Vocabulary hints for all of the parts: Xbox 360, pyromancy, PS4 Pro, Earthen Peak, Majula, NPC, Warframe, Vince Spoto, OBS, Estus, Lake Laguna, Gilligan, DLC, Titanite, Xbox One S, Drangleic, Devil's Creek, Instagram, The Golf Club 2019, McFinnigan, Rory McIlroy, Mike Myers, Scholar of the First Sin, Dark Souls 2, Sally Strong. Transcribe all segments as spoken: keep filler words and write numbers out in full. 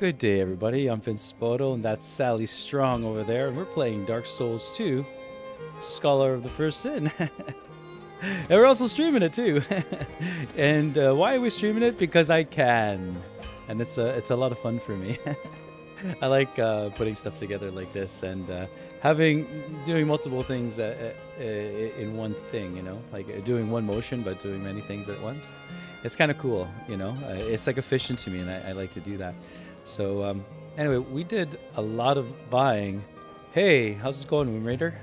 Good day, everybody. I'm Vince Spoto, and that's Sally Strong over there, and we're playing Dark Souls two, Scholar of the First Sin. And we're also streaming it too. And uh, why are we streaming it? Because I can, and it's a it's a lot of fun for me. I like uh, putting stuff together like this and uh, having doing multiple things uh, uh, in one thing. You know, like doing one motion but doing many things at once. It's kind of cool. You know, uh, it's like efficient to me, and I, I like to do that. So, um, anyway, we did a lot of buying. Hey, how's it going, Womb Raider?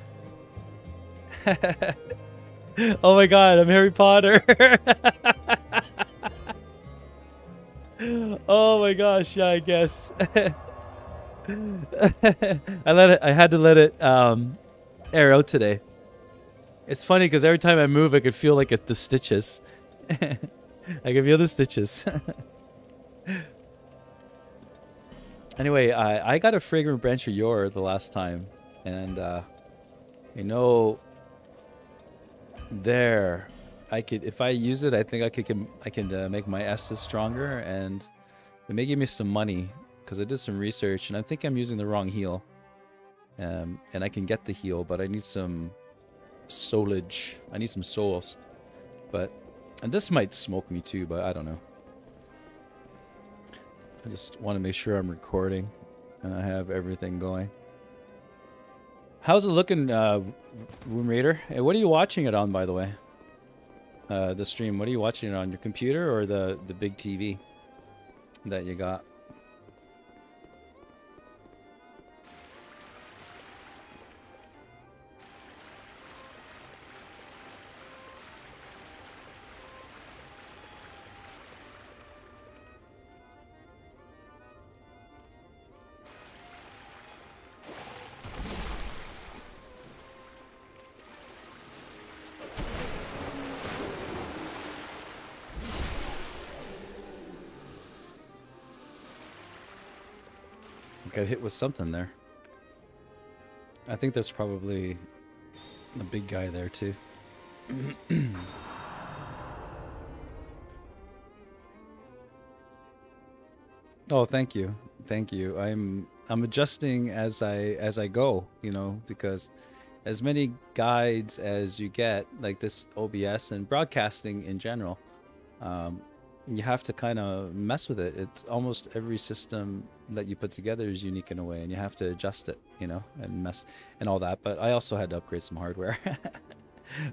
Oh my god, I'm Harry Potter! Oh my gosh, yeah, I guess. I let it, I had to let it um, air out today. It's funny because every time I move, I could feel like it's the stitches. I could feel the stitches. Anyway, I, I got a fragrant branch of yore the last time, and uh, you know, there, I could if I use it, I think I could can, I can uh, make my Estus stronger, and it may give me some money because I did some research, and I think I'm using the wrong heal, um, and I can get the heal, but I need some soulage. I need some souls, but and this might smoke me too, but I don't know. I just want to make sure I'm recording and I have everything going. How's it looking, uh, Womb Raider? Hey, what are you watching it on, by the way? Uh, the stream, what are you watching it on? Your computer or the, the big T V that you got? Got hit with something there. I think that's probably the big guy there too. Oh, thank you, thank you. I'm I'm adjusting as I as I go, you know, because as many guides as you get, like this O B S and broadcasting in general, um, you have to kind of mess with it. It's almost every system that you put together is unique in a way, and you have to adjust it, you know, and mess and all that. But I also had to upgrade some hardware,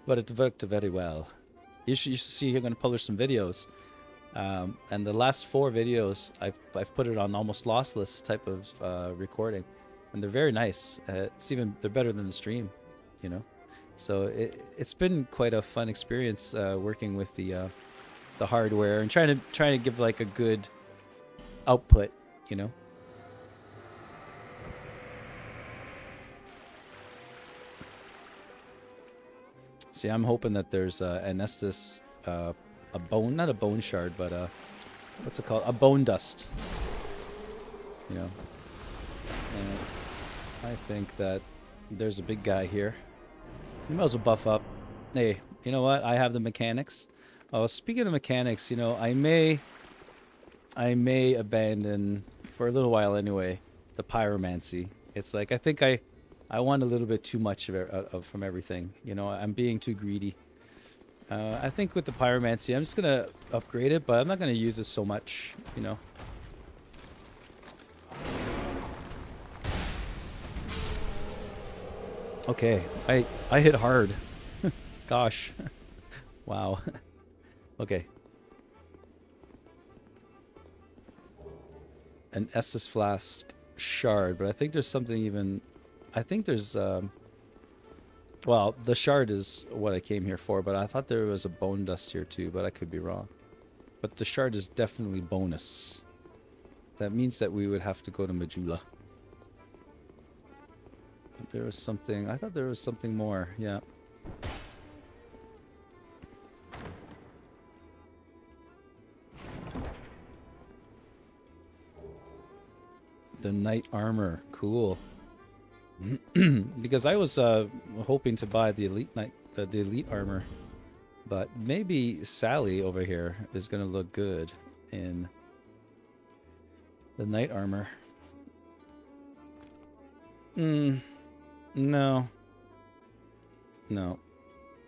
but it worked very well. You should, you should see, you're going to publish some videos, um, and the last four videos I've I've put it on almost lossless type of uh, recording, and they're very nice. Uh, it's even they're better than the stream, you know. So it it's been quite a fun experience uh, working with the. Uh, the hardware and trying to trying to give like a good output, you know. See, I'm hoping that there's uh, an Estus, uh, a bone, not a bone shard, but a, what's it called? A bone dust, you know. And I think that there's a big guy here. You might as well buff up. Hey, you know what? I have the mechanics. Oh, speaking of mechanics, you know, I may, I may abandon for a little while anyway the pyromancy. It's like I think I, I want a little bit too much of, of from everything. You know, I'm being too greedy. Uh, I think with the pyromancy, I'm just gonna upgrade it, but I'm not gonna use it so much. You know. Okay, I I hit hard. Gosh, wow. Okay. An Estus Flask shard, but I think there's something even... I think there's... Um, well, the shard is what I came here for, but I thought there was a bone dust here too, but I could be wrong. But the shard is definitely bonus. That means that we would have to go to Majula. But there was something... I thought there was something more, yeah. The knight armor, cool. Because I was uh, hoping to buy the elite knight, the, the elite armor, but maybe Sally over here is gonna look good in The knight armor. Hmm. No. No.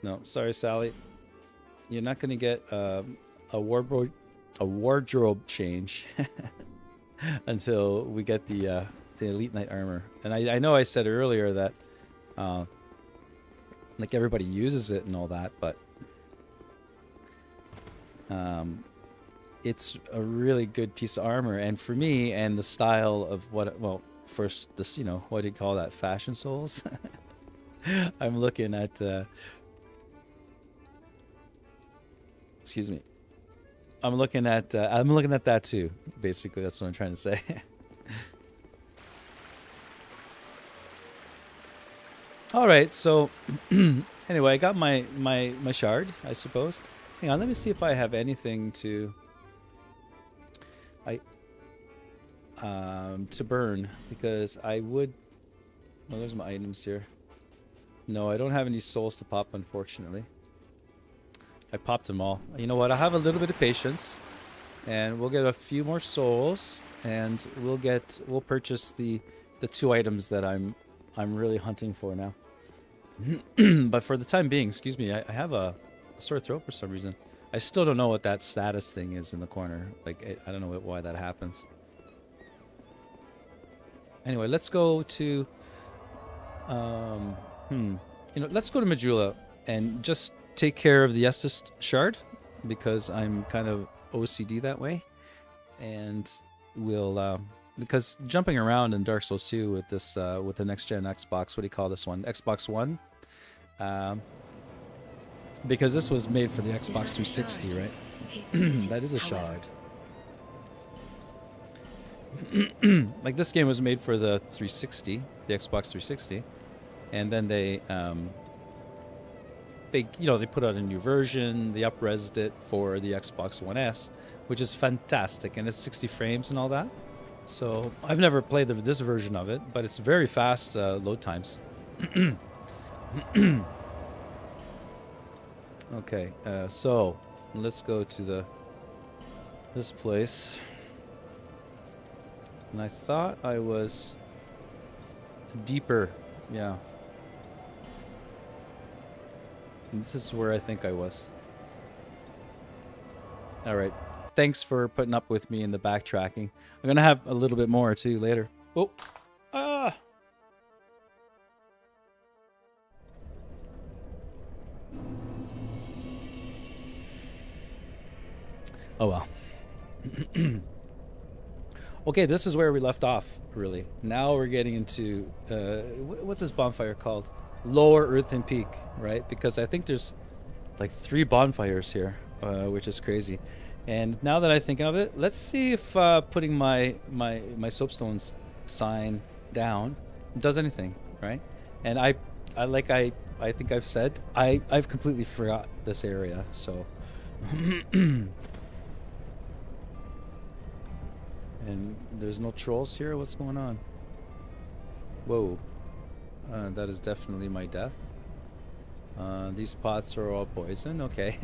No. Sorry, Sally. You're not going to get um, a wardrobe a wardrobe change until we get the uh, the elite knight armor. And I, I know I said earlier that uh, like everybody uses it and all that, but um, it's a really good piece of armor. And for me, and the style of what well first this you know what do you call that fashion souls? I'm looking at. Uh, Excuse me. I'm looking at uh, I'm looking at that too. Basically, that's what I'm trying to say. All right. So anyway, I got my my my shard, I suppose. Hang on, let me see if I have anything to I um to burn, because I would. Well, there's my items here. No, I don't have any souls to pop, unfortunately. I popped them all. You know what? I have a little bit of patience, and we'll get a few more souls, and we'll get we'll purchase the the two items that I'm I'm really hunting for now. But for the time being, excuse me, I, I have a, a sore throat for some reason. I still don't know what that status thing is in the corner. Like I, I don't know why that happens. Anyway, let's go to um hmm you know let's go to Majula and just take care of the Estus shard, because I'm kind of O C D that way, and we'll uh, because jumping around in Dark Souls two with this uh, with the next gen Xbox, what do you call this one? Xbox One, um, because this was made for the Xbox three sixty, right? That is a shard. Like this game was made for the three sixty, the Xbox three sixty, and then they. Um, They, you know, they put out a new version. They up-resed it for the Xbox One S, which is fantastic, and it's sixty frames and all that. So I've never played the, this version of it, but it's very fast uh, load times. Okay, uh, so let's go to the this place. And I thought I was deeper, yeah. This is where I think I was. All right. Thanks for putting up with me in the backtracking. I'm going to have a little bit more too later. Oh. Ah. Oh, well. Okay, this is where we left off, really. Now we're getting into... Uh, what's this bonfire called? Lower Earthen Peak, right? Because I think there's like three bonfires here, uh, which is crazy. And now that I think of it, let's see if uh, putting my my my soapstone sign down does anything, right? And I, I like I I think I've said I I've completely forgot this area, so. And there's no trolls here. What's going on? Whoa. Uh, that is definitely my death. Uh, these pots are all poison. Okay.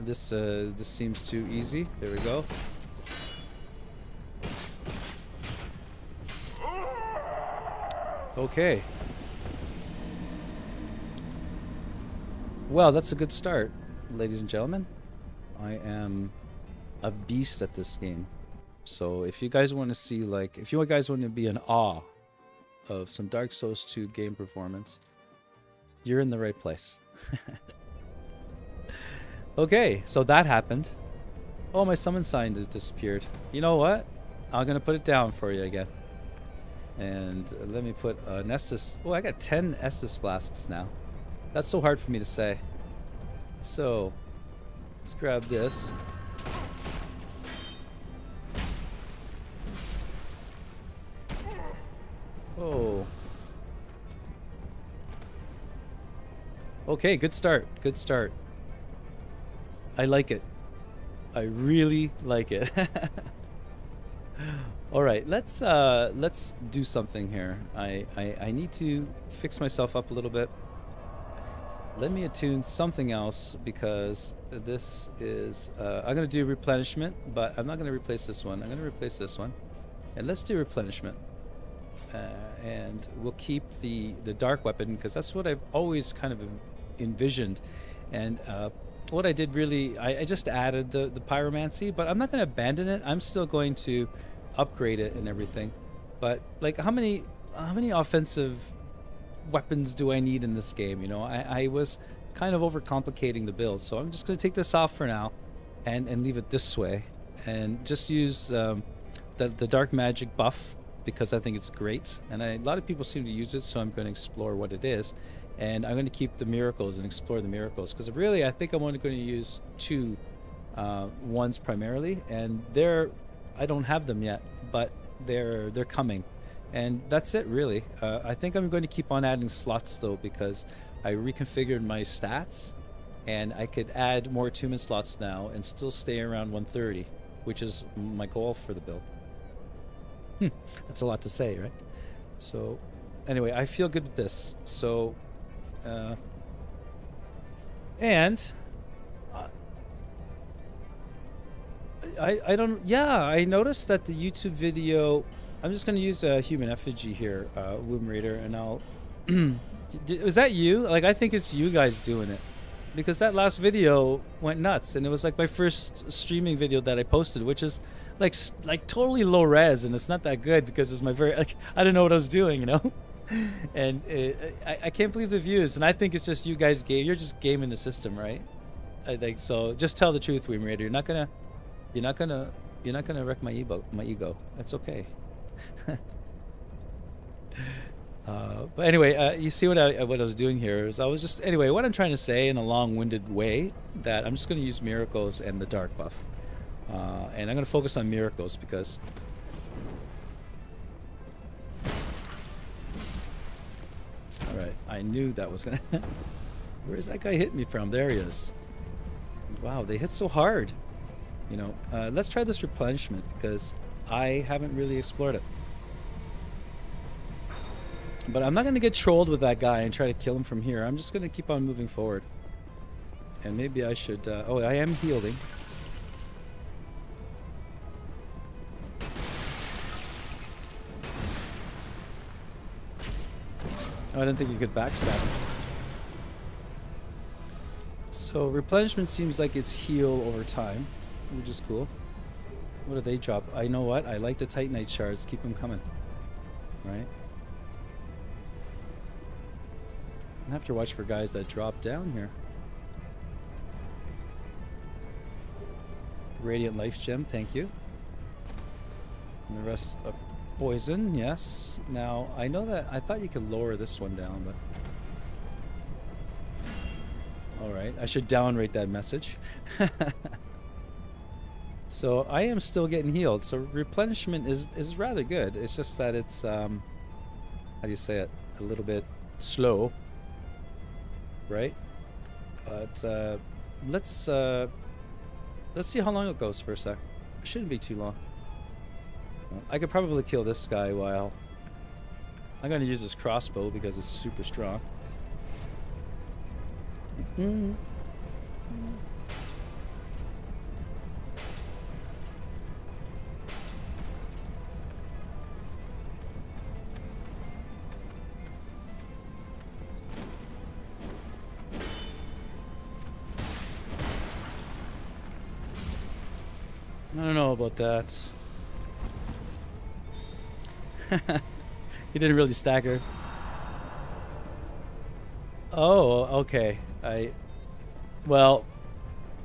This uh, this seems too easy. There we go. Okay. Well, that's a good start, ladies and gentlemen. I am a beast at this game. So if you guys want to see, like, if you guys want to be in awe of some Dark Souls two game performance, you're in the right place. Okay, so that happened. Oh, my summon sign disappeared. You know what? I'm going to put it down for you again. And let me put an Estus. Oh, I got ten Estus flasks now. That's so hard for me to say. So let's grab this. Oh. Okay, good start. Good start. I like it. I really like it. All right, let's uh, let's do something here. I, I I need to fix myself up a little bit. Let me attune something else, because this is, uh, I'm going to do replenishment, but I'm not going to replace this one. I'm going to replace this one. And let's do replenishment. Uh, and we'll keep the, the dark weapon, because that's what I've always kind of envisioned. And uh, what I did really, I, I just added the, the pyromancy, but I'm not going to abandon it. I'm still going to upgrade it and everything. But like, how many, how many offensive weapons do I need in this game? You know, I, I was kind of overcomplicating the build, so I'm just going to take this off for now, and and leave it this way, and just use um, the the dark magic buff, because I think it's great, and I, a lot of people seem to use it, so I'm going to explore what it is, and I'm going to keep the miracles and explore the miracles, because really I think I'm only going to use two uh, ones primarily, and they're I don't have them yet, but they're they're coming. And that's it, really. Uh, I think I'm going to keep on adding slots, though, because I reconfigured my stats, and I could add more attunement slots now and still stay around one thirty, which is my goal for the build. Hmm, that's a lot to say, right? So, anyway, I feel good with this. So, uh, and uh, I I don't. Yeah, I noticed that the YouTube video. I'm just going to use a human effigy here, uh, Womb Raider, and I'll... Was that you? Like, I think it's you guys doing it. Because that last video went nuts, and it was like my first streaming video that I posted, which is like like totally low res, and it's not that good because it was my very... Like, I didn't know what I was doing, you know? And it, I, I can't believe the views, and I think it's just you guys game. You're just gaming the system, right? I think so. Just tell the truth, Womb Raider. You're not going to... You're not going to... You're not going to wreck my ego. My ego. That's okay. uh, but anyway, uh, you see what I what I was doing here is I was just anyway what I'm trying to say in a long-winded way that I'm just going to use miracles and the dark buff, uh, and I'm going to focus on miracles because all right I knew that was gonna where is that guy hitting me from? There he is. Wow, they hit so hard, you know. Uh, let's try this replenishment because I haven't really explored it. But I'm not going to get trolled with that guy and try to kill him from here. I'm just going to keep on moving forward. And maybe I should... Uh, oh, I am healing. Oh, I didn't think you could backstab him. So replenishment seems like it's heal over time, which is cool. What did they drop? I know what. I like the Titanite shards. Keep them coming. Right? I have to watch for guys that drop down here. Radiant Life Gem, thank you. And the rest of poison, yes. Now, I know that I thought you could lower this one down, but... Alright, I should downrate that message. So, I am still getting healed. So, replenishment is, is rather good. It's just that it's, um... how do you say it? A little bit slow. Right, but uh, let's uh, let's see how long it goes for a sec. It shouldn't be too long. I could probably kill this guy while I'm going to use this crossbow because it's super strong. Mm-hmm. I don't know about that. He didn't really stagger. Oh, okay. I, well,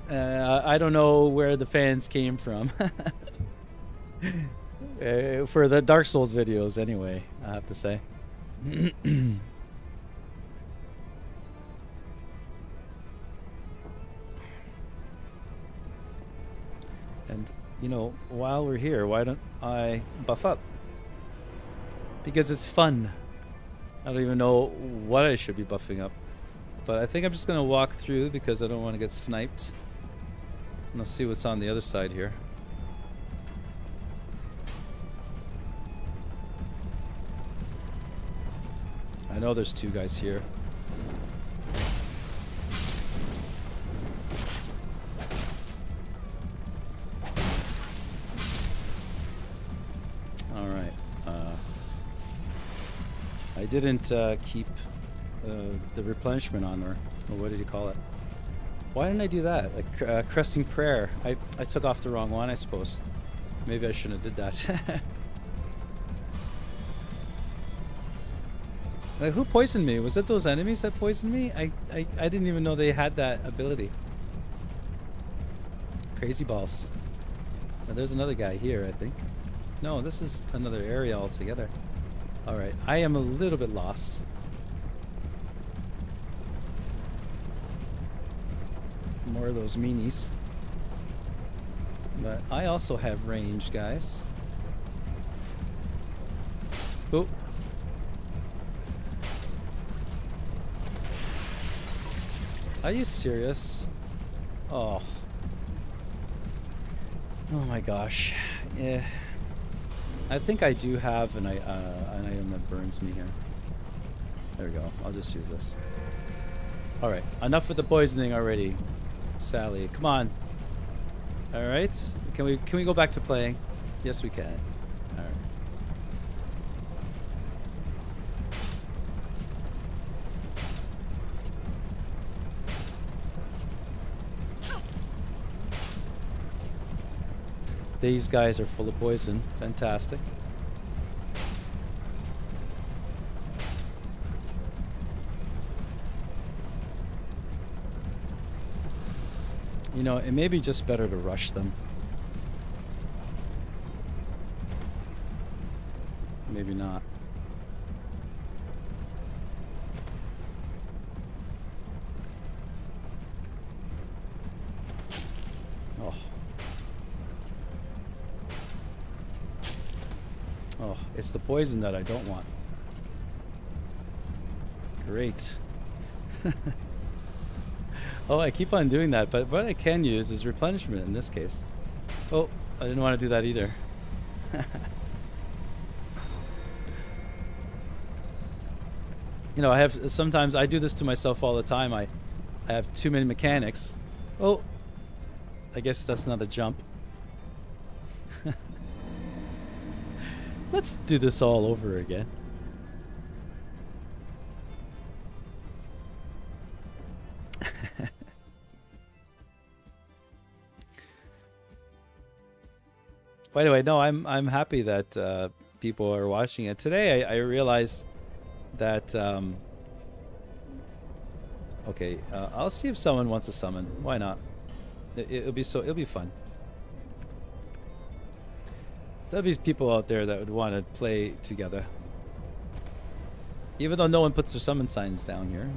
uh, I don't know where the fans came from. uh, for the Dark Souls videos, anyway, I have to say. And, you know, while we're here, why don't I buff up? Because it's fun. I don't even know what I should be buffing up. But I think I'm just going to walk through because I don't want to get sniped. And I'll see what's on the other side here. I know there's two guys here. I didn't uh, keep uh, the replenishment on, or, or what did you call it? Why didn't I do that? Like uh, Cresting Prayer. I, I took off the wrong one, I suppose. Maybe I shouldn't have did that. Like, who poisoned me? Was it those enemies that poisoned me? I, I, I didn't even know they had that ability. Crazy balls. Now, there's another guy here, I think. No, this is another area altogether. Alright, I am a little bit lost. More of those meanies. But I also have range, guys. Oh. Are you serious? Oh. Oh my gosh. Yeah. I think I do have an, uh, an item that burns me here. There we go. I'll just use this. Alright. Enough with the poisoning already, Sally. Come on. Alright. Can we, can we go back to playing? Yes, we can. Alright. These guys are full of poison. Fantastic. You know, it may be just better to rush them. Maybe not. Oh. Oh, it's the poison that I don't want. Great. Oh, I keep on doing that, but what I can use is replenishment in this case. Oh, I didn't want to do that either. You know, I have, sometimes I do this to myself all the time. I, I have too many mechanics. Oh, I guess that's not a jump. Let's do this all over again. By the way, no, I'm I'm happy that uh, people are watching it today. I, I realized that. Um, okay, uh, I'll see if someone wants a summon. Why not? It, it'll be so. It'll be fun. There'll be people out there that would want to play together. Even though no one puts their summon signs down here,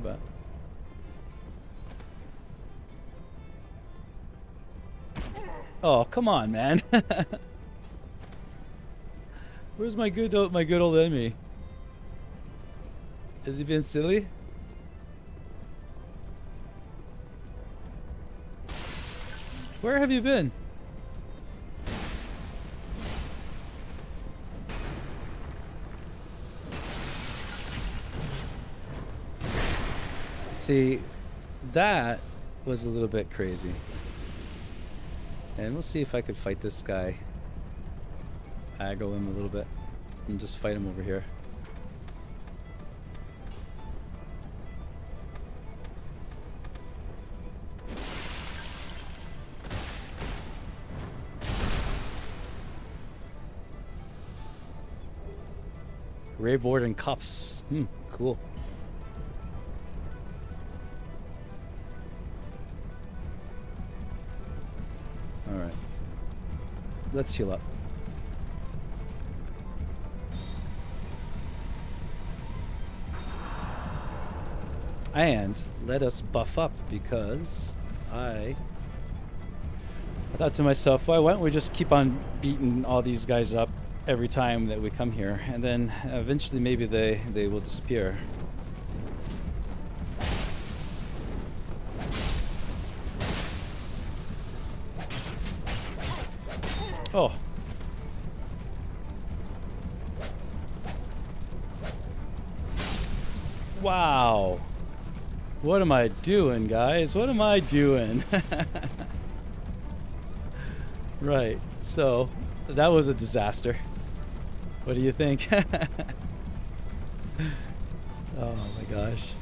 but... Oh, come on, man. Where's my good, my good old enemy? Is he being silly? Where have you been? See, that was a little bit crazy. And we'll see if I could fight this guy. Aggro him a little bit and just fight him over here. Rayboard and cuffs. Hmm, cool. Alright. Let's heal up. And let us buff up, because I... I thought to myself, why, why don't we just keep on beating all these guys up every time that we come here, and then eventually maybe they, they will disappear. Oh. Wow. What am I doing, guys? What am I doing? Right. So, that was a disaster. What do you think? Oh my gosh.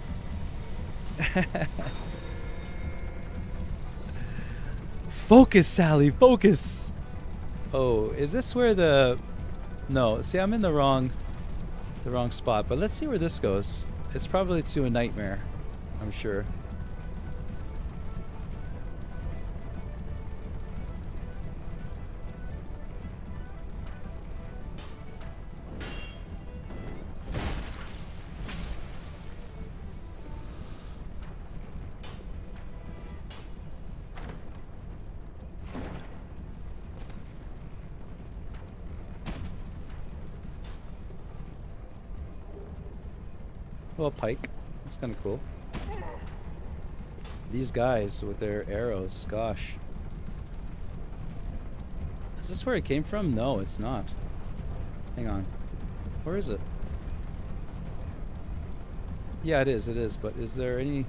Focus, Sally, focus. Oh, is this where the... No, see, I'm in the wrong the wrong spot, but let's see where this goes. It's probably to a nightmare, I'm sure. Well, pike. That's kind of cool. These guys with their arrows, gosh. Is this where it came from? No, it's not. Hang on. Where is it? Yeah, it is, it is, but is there any...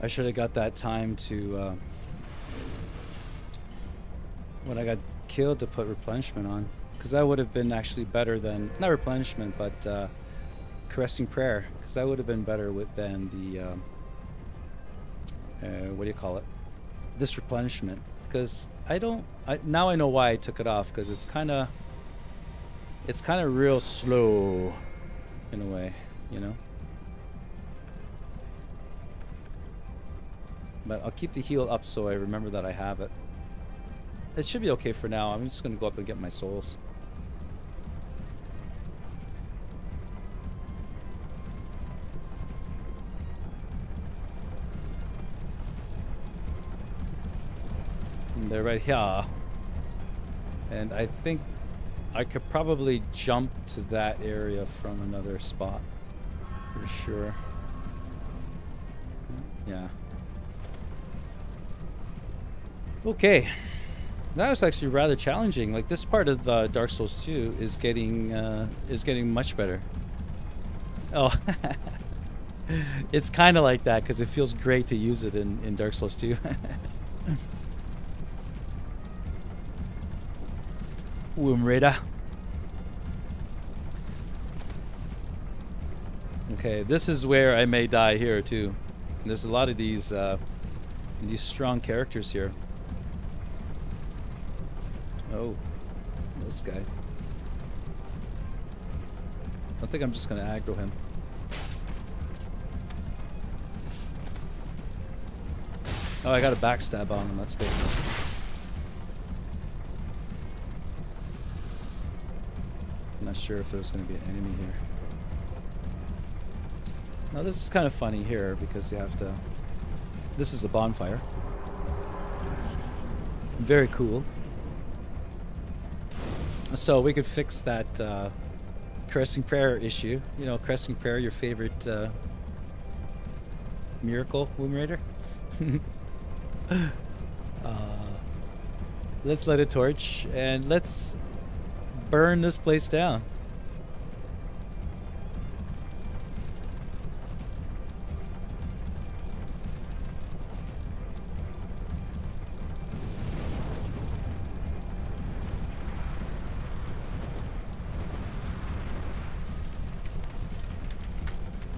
I should have got that time to, uh, when I got killed, to put replenishment on. Because that would have been actually better than, not replenishment, but uh, caressing prayer. Because that would have been better with than the, um, uh, what do you call it? This replenishment. Because I don't, I, now I know why I took it off. Because it's kind of, it's kind of real slow in a way, you know? But I'll keep the heal up so I remember that I have it. It should be okay for now. I'm just going to go up and get my souls. And they're right here. And I think I could probably jump to that area from another spot. Pretty sure. Yeah. Okay, that was actually rather challenging. Like this part of uh, Dark Souls two is getting uh, is getting much better. Oh, it's kind of like that because it feels great to use it in in Dark Souls two. Umreda. Okay, this is where I may die here too. There's a lot of these uh, these strong characters here. Oh, this guy. I think I'm just gonna aggro him. Oh, I got a backstab on him, that's good. I'm not sure if there's gonna be an enemy here. Now this is kind of funny here because you have to... This is a bonfire. Very cool. So we could fix that uh, caressing prayer issue. You know, caressing prayer, your favorite uh, miracle, Womb Raider. uh, let's light a torch and let's burn this place down.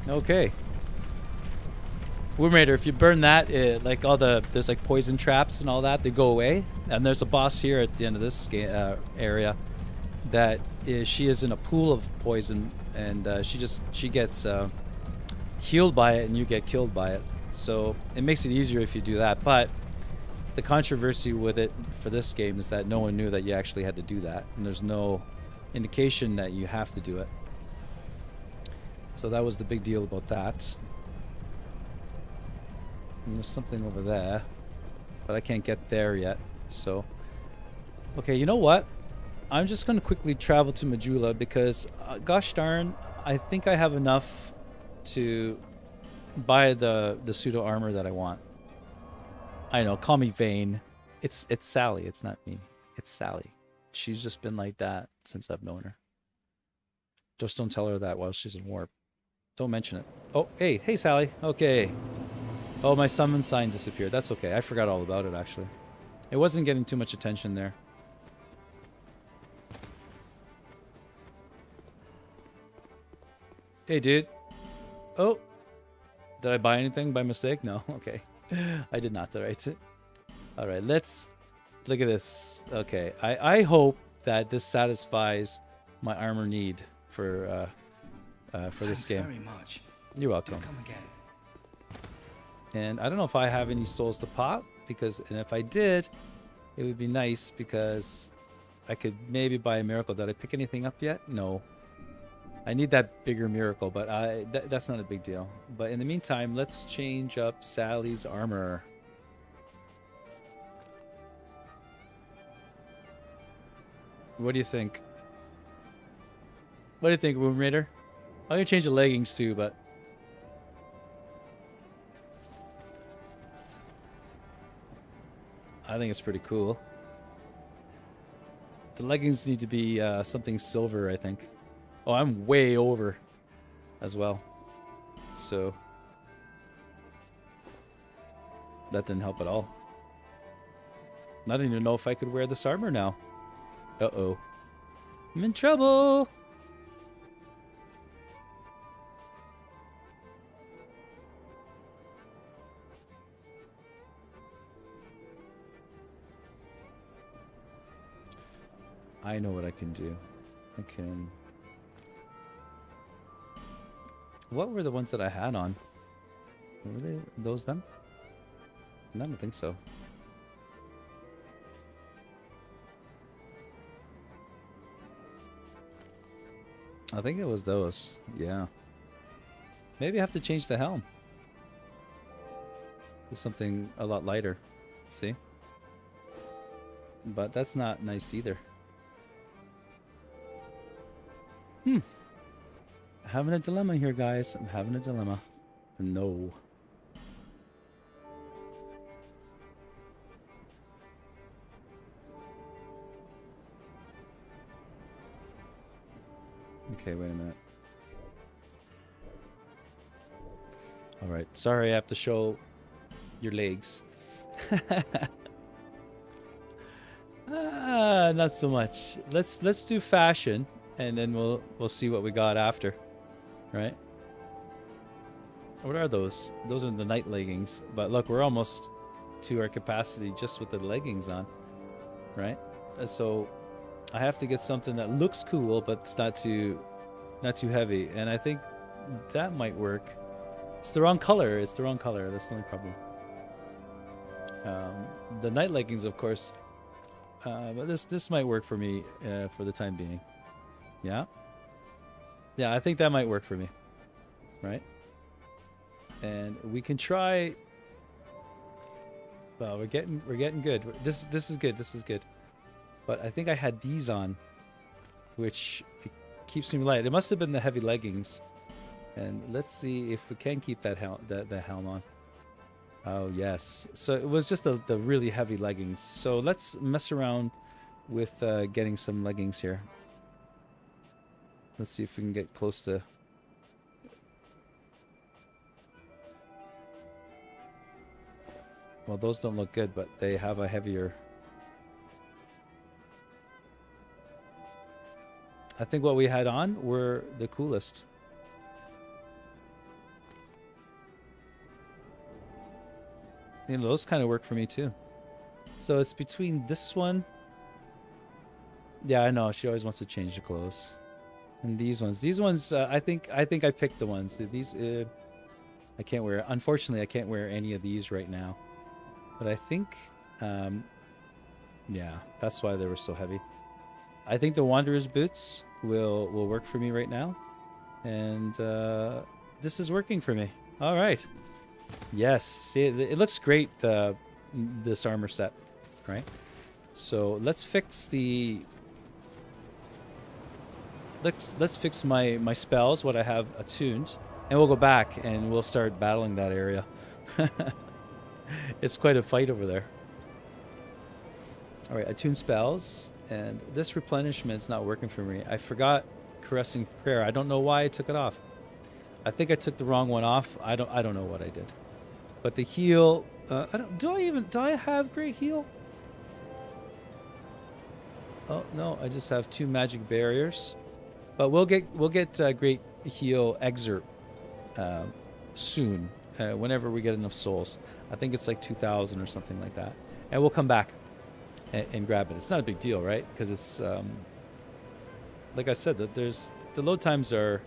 Okay. Womb Raider, if you burn that, it, like all the, there's like poison traps and all that, they go away. And there's a boss here at the end of this uh, area that is, she is in a pool of poison and uh, she just, she gets uh, healed by it and you get killed by it. So it makes it easier if you do that. But the controversy with it for this game is that no one knew that you actually had to do that. And there's no indication that you have to do it. So that was the big deal about that. And there's something over there. but I can't get there yet. So, okay, you know what? I'm just going to quickly travel to Majula because, uh, gosh darn, I think I have enough to buy the, the pseudo armor that I want. I know, call me vain. It's, it's Sally. It's not me. It's Sally. She's just been like that since I've known her. Just don't tell her that while she's in warp. Don't mention it. Oh, hey. Hey, Sally. Okay. Oh, my summon sign disappeared. That's okay. I forgot all about it, actually. It wasn't getting too much attention there. Hey, dude. Oh. Did I buy anything by mistake? No. Okay. I did not. All right. All right. Let's... Look at this. Okay. I, I hope that this satisfies my armor need for uh, uh, for this Thanks game. Very much. You're welcome. Come again. And I don't know if I have any souls to pop, because and if I did, it would be nice because I could maybe buy a miracle. Did I pick anything up yet? No. I need that bigger miracle, but I that, that's not a big deal. But in the meantime, let's change up Sally's armor. What do you think? What do you think, Womb Raider? I'm gonna change the leggings too, but I think it's pretty cool. The leggings need to be uh, something silver, I think. Oh, I'm way over as well. So that didn't help at all. I don't even know if I could wear this armor now. Uh-oh. I'm in trouble. I know what I can do. I can... What were the ones that I had on? Were they those them? No, I don't think so. I think it was those. Yeah. Maybe I have to change the helm. To something a lot lighter. See? But that's not nice either. Hmm. I'm having a dilemma here, guys. I'm having a dilemma. No. Okay, wait a minute. All right. Sorry, I have to show your legs. Ah, not so much. Let's let's do fashion, and then we'll we'll see what we got after, right? What are those? Those are the night leggings. But look, we're almost to our capacity just with the leggings on, right? So I have to get something that looks cool, but it's not too, not too heavy. And I think that might work. It's the wrong color. It's the wrong color. That's the only problem. Um, the night leggings, of course. Uh, but this this might work for me uh, for the time being. Yeah. Yeah, I think that might work for me. Right? And we can try. Well, we're getting we're getting good. This this is good. This is good. But I think I had these on, which keeps me light. It must have been the heavy leggings. And let's see if we can keep that helm, that, that helm on. Oh, yes. So it was just the, the really heavy leggings. So let's mess around with uh, getting some leggings here. Let's see if we can get close to... Well, those don't look good, but they have a heavier... I think what we had on were the coolest. You know, those kind of work for me too. So it's between this one. Yeah, I know. She always wants to change the clothes. And these ones. These ones, uh, I think I think I picked the ones. These, uh, I can't wear. Unfortunately, I can't wear any of these right now. But I think, um, yeah, that's why they were so heavy. I think the Wanderer's Boots will will work for me right now, and uh, this is working for me. All right. Yes, see, it, it looks great uh, this armor set, right? So let's fix the let's let's fix my my spells, what I have attuned, and we'll go back and we'll start battling that area. It's quite a fight over there. All right, attune spells, and this replenishment's not working for me. I forgot caressing prayer. I don't know why I took it off. I think I took the wrong one off. I don't. I don't know what I did. But the heal. Uh, I don't. Do I even? Do I have great heal? Oh no! I just have two magic barriers. But we'll get we'll get uh, great heal excerpt uh, soon. Uh, whenever we get enough souls, I think it's like two thousand or something like that. And we'll come back and, and grab it. It's not a big deal, right? Because it's um, like I said, that there's the load times are.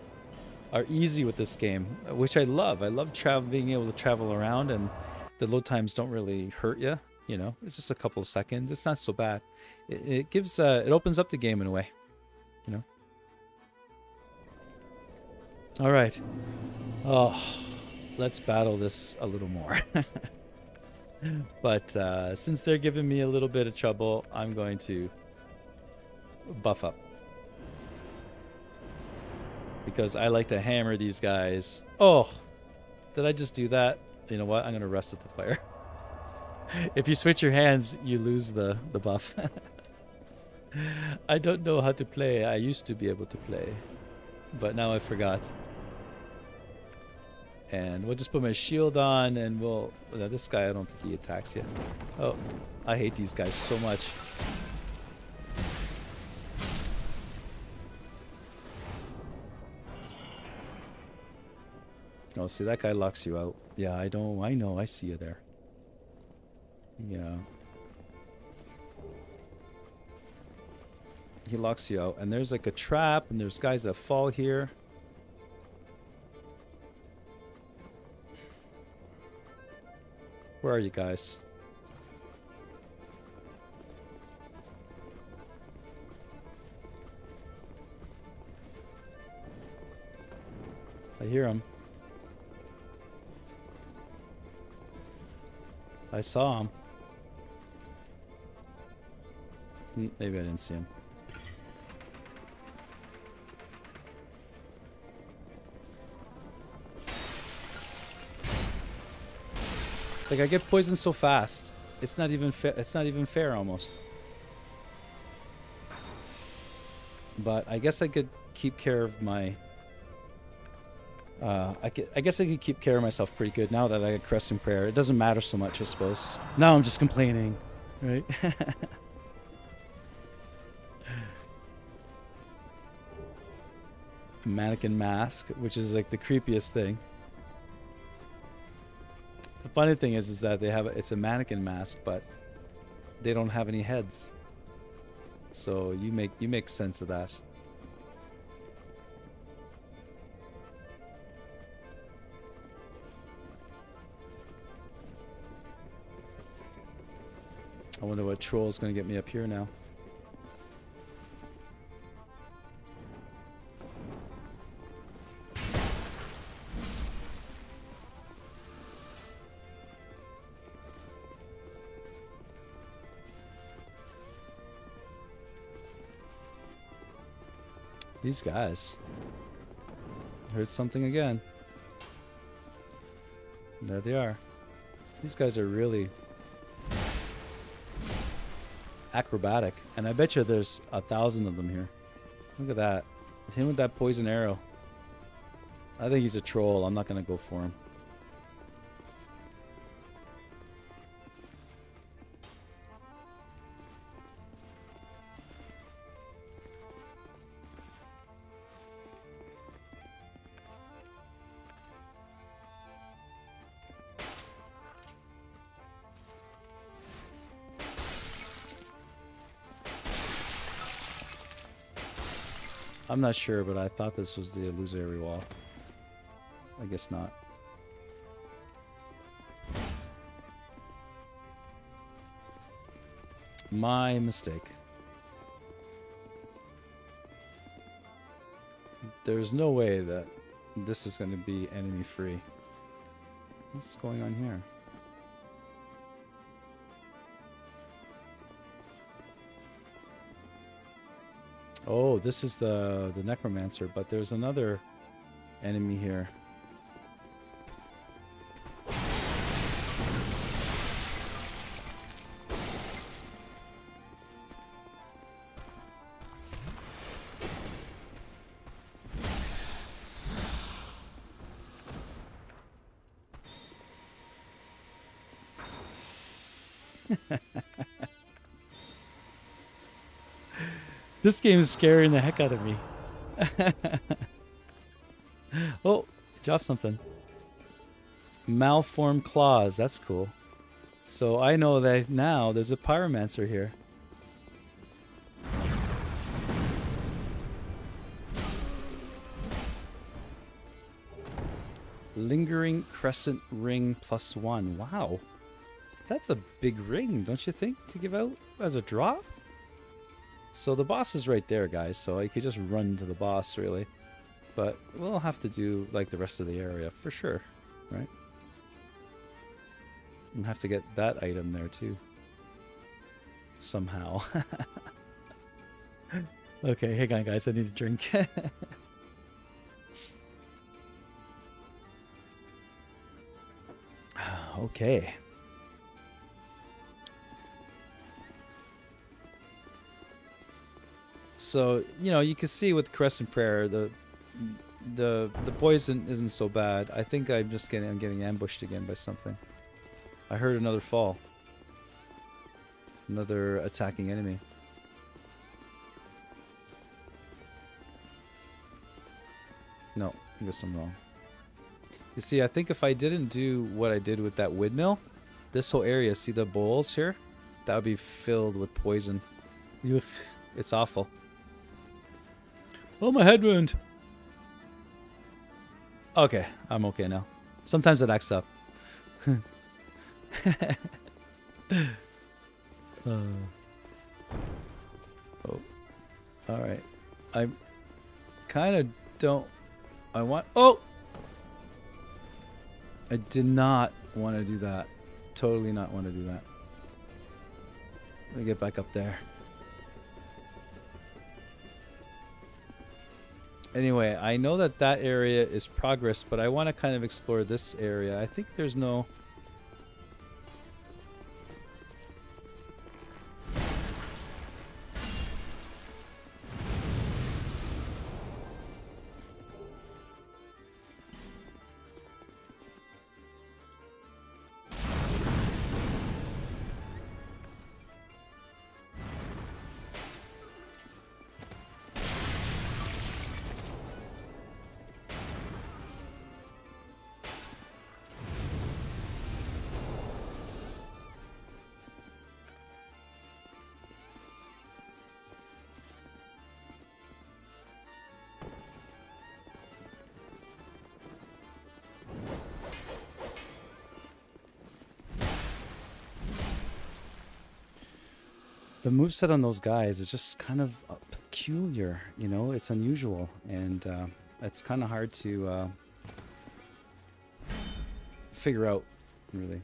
are easy with this game, which I love. I love travel, being able to travel around, and the load times don't really hurt you. You know, it's just a couple of seconds. It's not so bad. It, it gives, uh, it opens up the game in a way, you know. All right. Oh, let's battle this a little more. But uh, since they're giving me a little bit of trouble, I'm going to buff up. Because I like to hammer these guys. Oh, did I just do that? You know what? I'm going to rest at the player. If you switch your hands, you lose the, the buff. I don't know how to play. I used to be able to play, but now I forgot. And we'll just put my shield on, and we'll... Now this guy, I don't think he attacks yet. Oh, I hate these guys so much. Oh, see, that guy locks you out. Yeah, I don't... I know, I see you there. Yeah. He locks you out. And there's like a trap, and there's guys that fall here. Where are you guys? I hear him. I saw him. Maybe I didn't see him. Like, I get poisoned so fast. It's not even fair. It's not even fair almost. But I guess I could keep care of my. Uh, I, could, I guess I could keep care of myself pretty good now that I got Caressing Prayer. It doesn't matter so much, I suppose. Now I'm just complaining, right? Mannequin mask, which is like the creepiest thing. The funny thing is, is that they have a, it's a mannequin mask, but they don't have any heads. So you make you make sense of that. I wonder what troll's gonna get me up here now. These guys. Heard something again. There they are. These guys are really acrobatic, and I bet you there's a thousand of them here. Look at that, him with that poison arrow. I think he's a troll. I'm not gonna go for him. I'm not sure, but I thought this was the illusory wall. I guess not. My mistake. There's no way that this is going to be enemy free. What's going on here? Oh, this is the the necromancer, but there's another enemy here. This game is scaring the heck out of me. Oh, drop something. Malformed claws, that's cool. So I know that now there's a pyromancer here. Lingering crescent ring plus one. Wow. That's a big ring, don't you think, to give out as a drop? So the boss is right there, guys, so I could just run to the boss, really. But we'll have to do, like, the rest of the area for sure, right? And have to get that item there, too. Somehow. Okay, hang on, guys, I need a drink. Okay. So, you know, you can see with Crescent Prayer, the the the poison isn't so bad. I think I'm just getting I'm getting ambushed again by something. I heard another fall. Another attacking enemy. No, I guess I'm wrong. You see, I think if I didn't do what I did with that windmill, this whole area, see the bowls here? That would be filled with poison. Ugh, it's awful. Oh, my head wound. Okay, I'm okay now. Sometimes it acts up. uh, oh, all right. I kind of don't. I want. Oh, I did not want to do that. Totally not want to do that. Let me get back up there. Anyway, I know that that area is progress, but I want to kind of explore this area. I think there's no... The moveset on those guys is just kind of peculiar, you know, it's unusual, and uh, it's kind of hard to uh, figure out, really.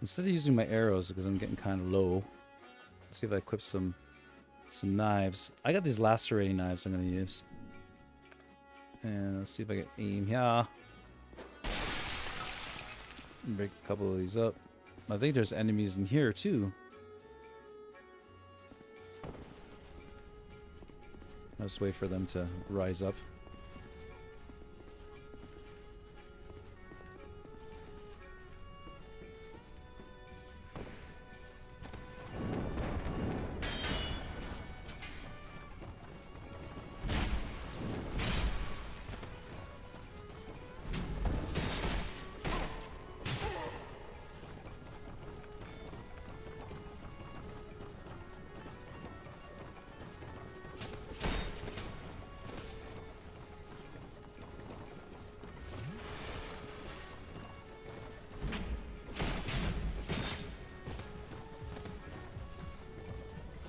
Instead of using my arrows, because I'm getting kind of low, let's see if I equip some, some knives. I got these lacerating knives I'm going to use. And let's see if I can aim here. Break a couple of these up. I think there's enemies in here too. I'll just wait for them to rise up.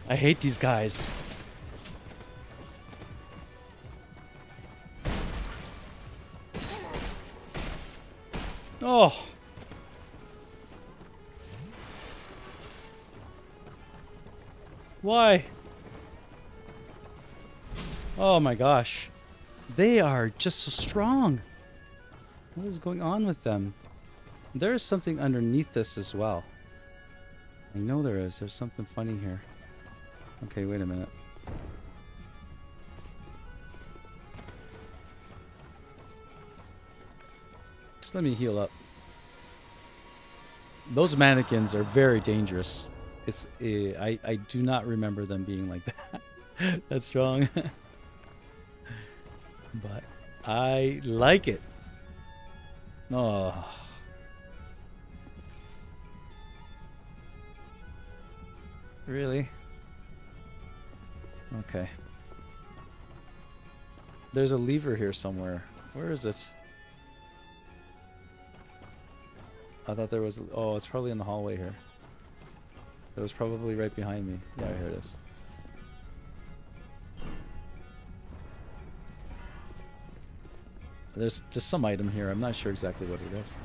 I hate these guys. Oh. Why? Oh my gosh. They are just so strong. What is going on with them? There is something underneath this as well. I know there is. There's something funny here. Okay, wait a minute. Just let me heal up. Those mannequins are very dangerous. It's uh, I, I do not remember them being like that. That's strong. But I like it. Oh. Really? Okay. There's a lever here somewhere. Where is it? I thought there was... Oh, it's probably in the hallway here. It was probably right behind me. Yeah, here it is. There's just some item here. I'm not sure exactly what it is.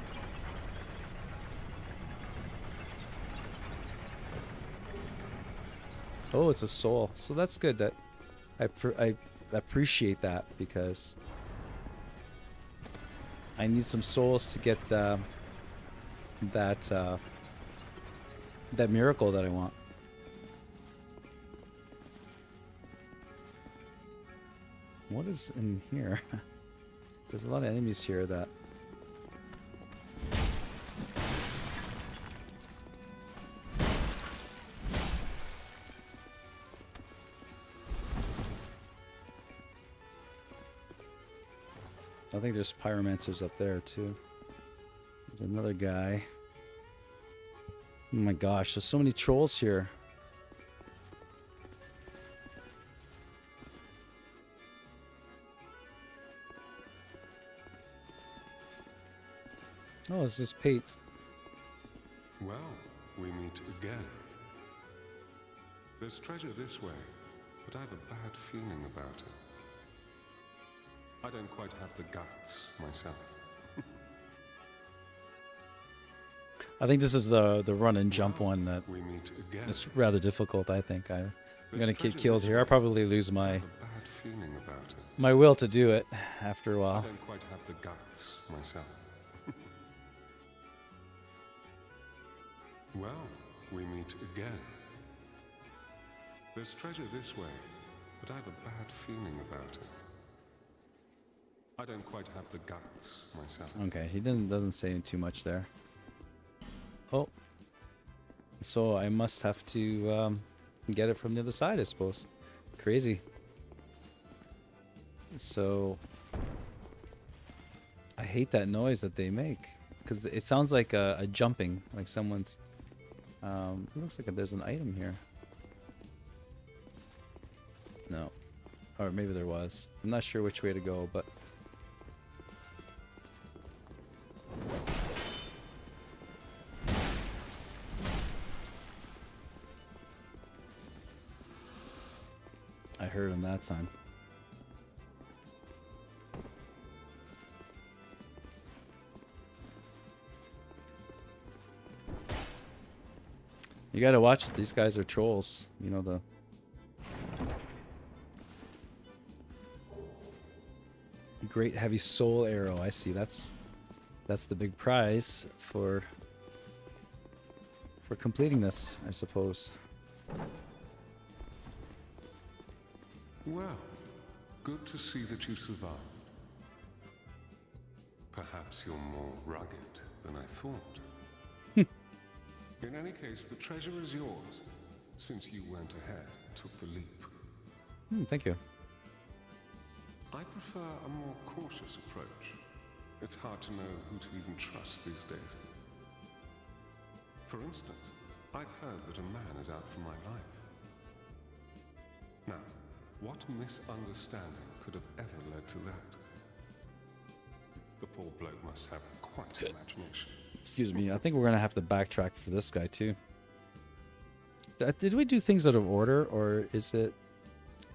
Oh, it's a soul. So that's good. That I, pr I appreciate that, because I need some souls to get... Uh, that uh, that miracle that I want. What is in here? There's a lot of enemies here that... I think there's pyromancers up there too. Another guy. Oh my gosh, there's so many trolls here. Oh, it's just Pate. Well, we meet again. There's treasure this way, but I have a bad feeling about it. I don't quite have the guts myself. I think this is the the run and jump one that is rather difficult. I think I, I'm going to get killed here. I probably lose my my will to do it after a while. I don't quite have the guts myself. Well, we meet again. There's treasure this way, but I have a bad feeling about it. I don't quite have the guts myself. Okay, he didn't doesn't say too much there. Oh, so I must have to um, get it from the other side, I suppose. Crazy. So, I hate that noise that they make, because it sounds like a, a jumping, like someone's... Um, it looks like there's an item here. No. Or maybe there was. I'm not sure which way to go, but... I heard him that time. You gotta watch it. These guys are trolls. You know the... Great heavy soul arrow. I see. That's... That's the big prize for... For completing this, I suppose. Well, good to see that you survived. Perhaps you're more rugged than I thought. In any case, the treasure is yours, since you went ahead, took the leap. Hmm, thank you. I prefer a more cautious approach. It's hard to know who to even trust these days. For instance, I've heard that a man is out for my life. Now, what misunderstanding could have ever led to that? The poor bloke must have quite an imagination. Excuse me, I think we're going to have to backtrack for this guy too. Did we do things out of order, or is it...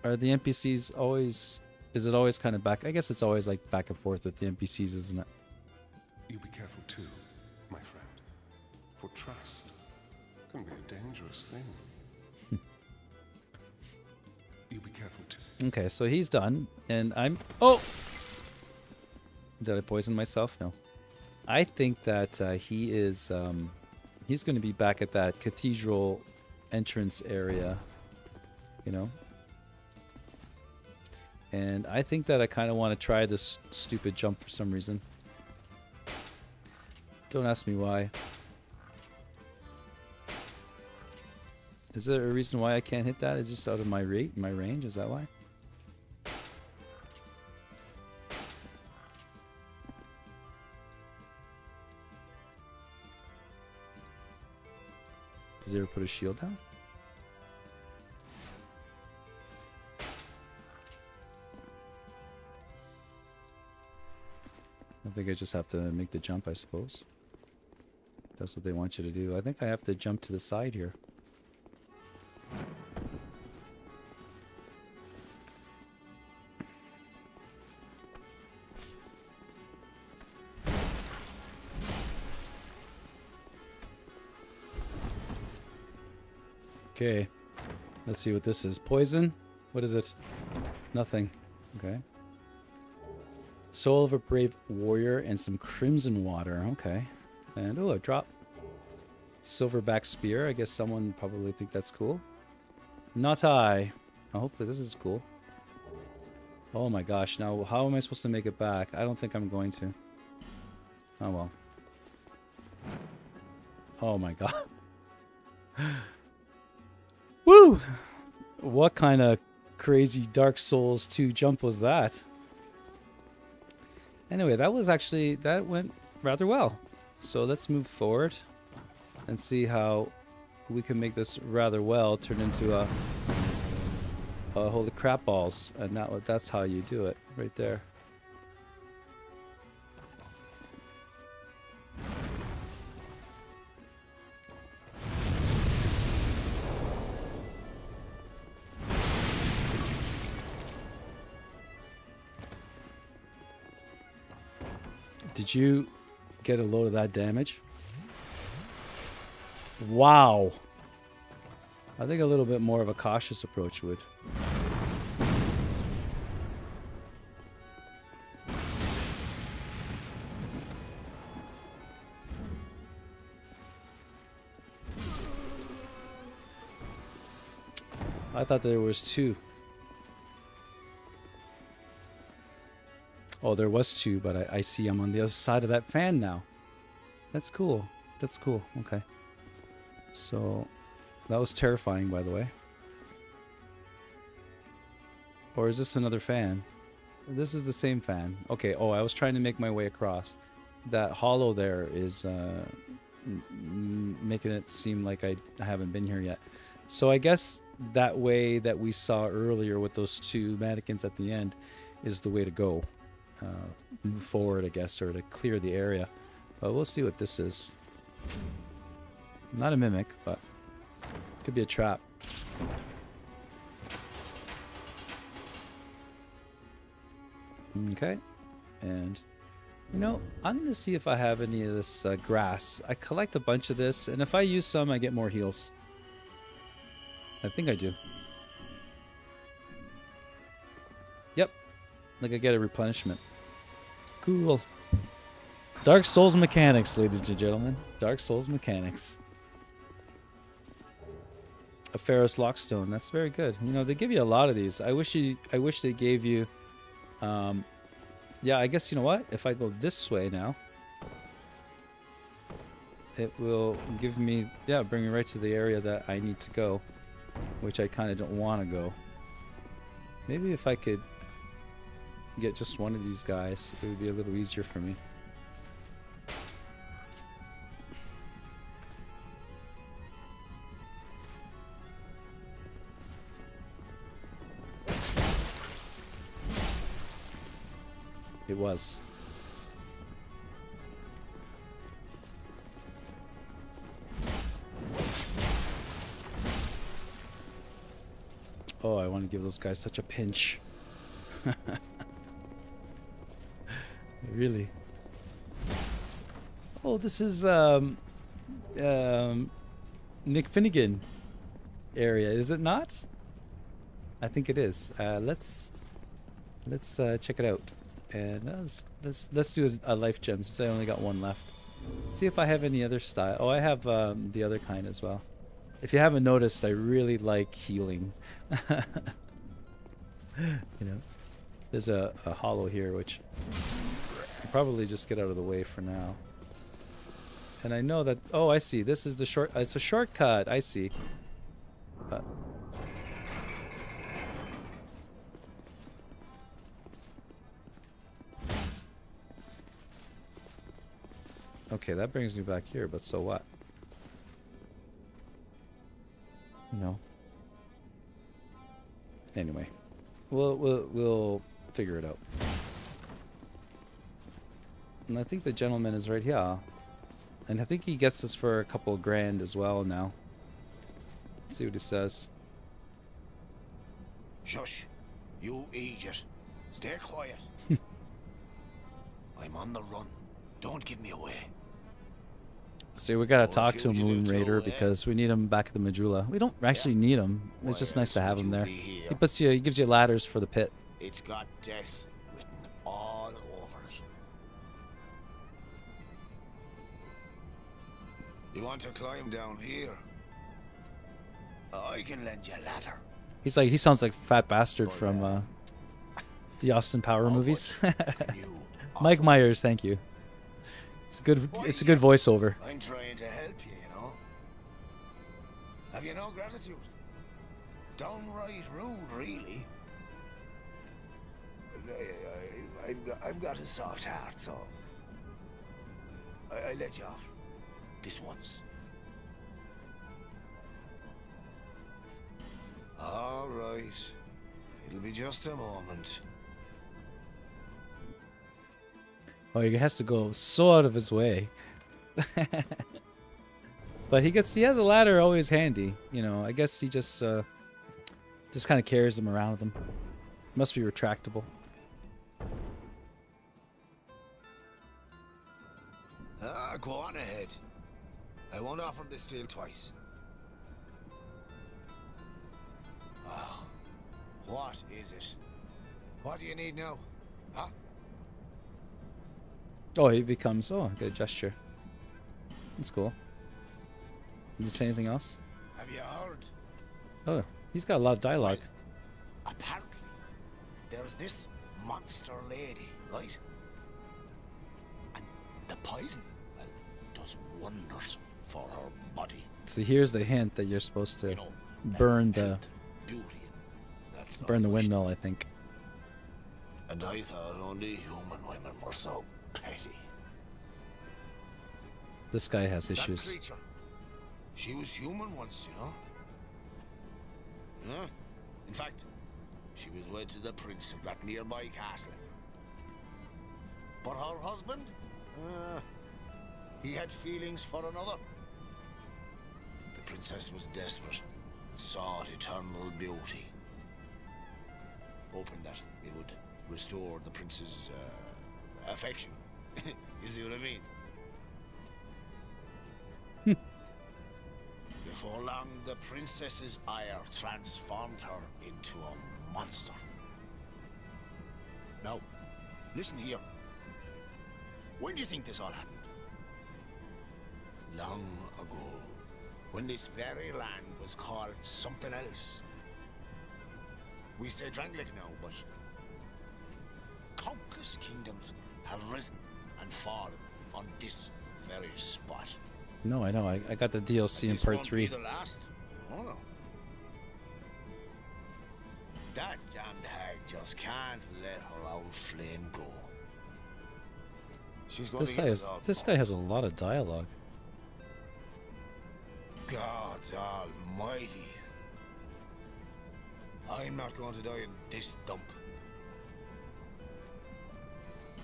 Are the N P Cs always... Is it always kind of back... I guess it's always like back and forth with the N P Cs, isn't it? You be careful too, my friend. For trust can be a dangerous thing. Okay, so he's done, and I'm... Oh! Did I poison myself? No. I think that uh, he is... Um, he's going to be back at that cathedral entrance area, you know? And I think that I kind of want to try this stupid jump for some reason. Don't ask me why. Is there a reason why I can't hit that? Is it just out of my rate, my range? Is that why? Does he ever put a shield down? I think I just have to make the jump, I suppose. That's what they want you to do. I think I have to jump to the side here. Okay, let's see what this is. Poison? What is it? Nothing. Okay. Soul of a brave warrior and some crimson water. Okay. And oh, a drop. Silverback spear. I guess someone probably think that's cool. Not I. I hope that this is cool. Oh my gosh. Now, how am I supposed to make it back? I don't think I'm going to. Oh well. Oh my god. Woo! What kind of crazy Dark Souls two jump was that? Anyway, that was actually... That went rather well. So let's move forward and see how we can make this rather well turn into a... a holy crap balls. And that, that's how you do it. Right there. Did you get a load of that damage? Wow. I think a little bit more of a cautious approach would. I thought there was two. Oh, there was two, but I, I see I'm on the other side of that fan now. That's cool. That's cool. Okay. So, that was terrifying, by the way. Or is this another fan? This is the same fan. Okay. Oh, I was trying to make my way across. That hollow there is uh, making it seem like I haven't been here yet. So, I guess that way that we saw earlier with those two mannequins at the end is the way to go. Uh, move forward, I guess, or to clear the area. But we'll see what this is. Not a mimic, but could be a trap. Okay. And, you know, I'm going to see if I have any of this uh, grass. I collect a bunch of this, and if I use some, I get more heals. I think I do. Yep. Like I get a replenishment. Cool. Dark Souls mechanics, ladies and gentlemen. Dark Souls mechanics. A Ferrous Lockstone. That's very good. You know, they give you a lot of these. I wish you. I wish they gave you. Um, yeah, I guess you know what. If I go this way now, it will give me. Yeah, bring me right to the area that I need to go, which I kind of don't want to go. Maybe if I could get just one of these guys, it would be a little easier for me. It was. Oh, I want to give those guys such a pinch. Really? Oh, this is um, um, McFinnigan area, is it not? I think it is. Uh, let's let's uh, check it out. And let's let's, let's do a life gem since I only got one left. See if I have any other style. Oh, I have um, the other kind as well. If you haven't noticed, I really like healing. You know, there's a, a hollow here, which I'll probably just get out of the way for now. And I know that. Oh, I see. This is the short. Uh, it's a shortcut. I see. Uh, Okay, that brings me back here, but so what? You know. Anyway, we'll we'll we'll figure it out. And I think the gentleman is right here, and I think he gets this for a couple grand as well now. Let's see what he says. Shush, you idiot! Stay quiet. I'm on the run. Don't give me away. See, we gotta talk to a Moon Raider because we need him back at the Majula. We don't actually need him. It's just nice to have him there. He puts you, he gives you ladders for the pit. It's got death written all over it. You want to climb down here? I can lend you a ladder. He's like, he sounds like Fat Bastard from uh, the Austin Power movies. Mike Myers, thank you. It's a good. It's a good voiceover. I'm trying to help you, you know. Have you no gratitude? Downright rude, really. I, I, I've got, I've got a soft heart, so I, I let you off this once. All right. It'll be just a moment. Oh, he has to go so out of his way. But he gets, he has a ladder always handy. You know, I guess he just uh, just kind of carries them around with him. Must be retractable. Ah, go on ahead. I won't offer this deal twice. Oh, what is it? What do you need now? Huh? Oh, he becomes... Oh, I got a gesture. That's cool. Did you say anything else? Have you heard? Oh, he's got a lot of dialogue. Well, apparently, there's this monster lady, right? And the poison, well, does wonders for her body. So here's the hint that you're supposed to you know, burn and, the... And That's burn the windmill, I think. And I thought only human women were so... petty. This guy has issues. That creature, she was human once, you know. Yeah. In fact, she was wed to the prince of that nearby castle. But her husband, uh, he had feelings for another. The princess was desperate, sought eternal beauty, hoping that it would restore the prince's uh, affection. You see what I mean? Before long, the princess's ire transformed her into a monster. Now, listen here. When do you think this all happened? Long ago, when this very land was called something else. We say Drangleic now, but countless kingdoms have risen and fallen on this very spot. No, I know. I, I got the D L C in part three. The last? Oh, no. That damned hag just can't let her old flame go. She's going this to guy has, This guy has a lot of dialogue. God almighty. I'm not going to die in this dump.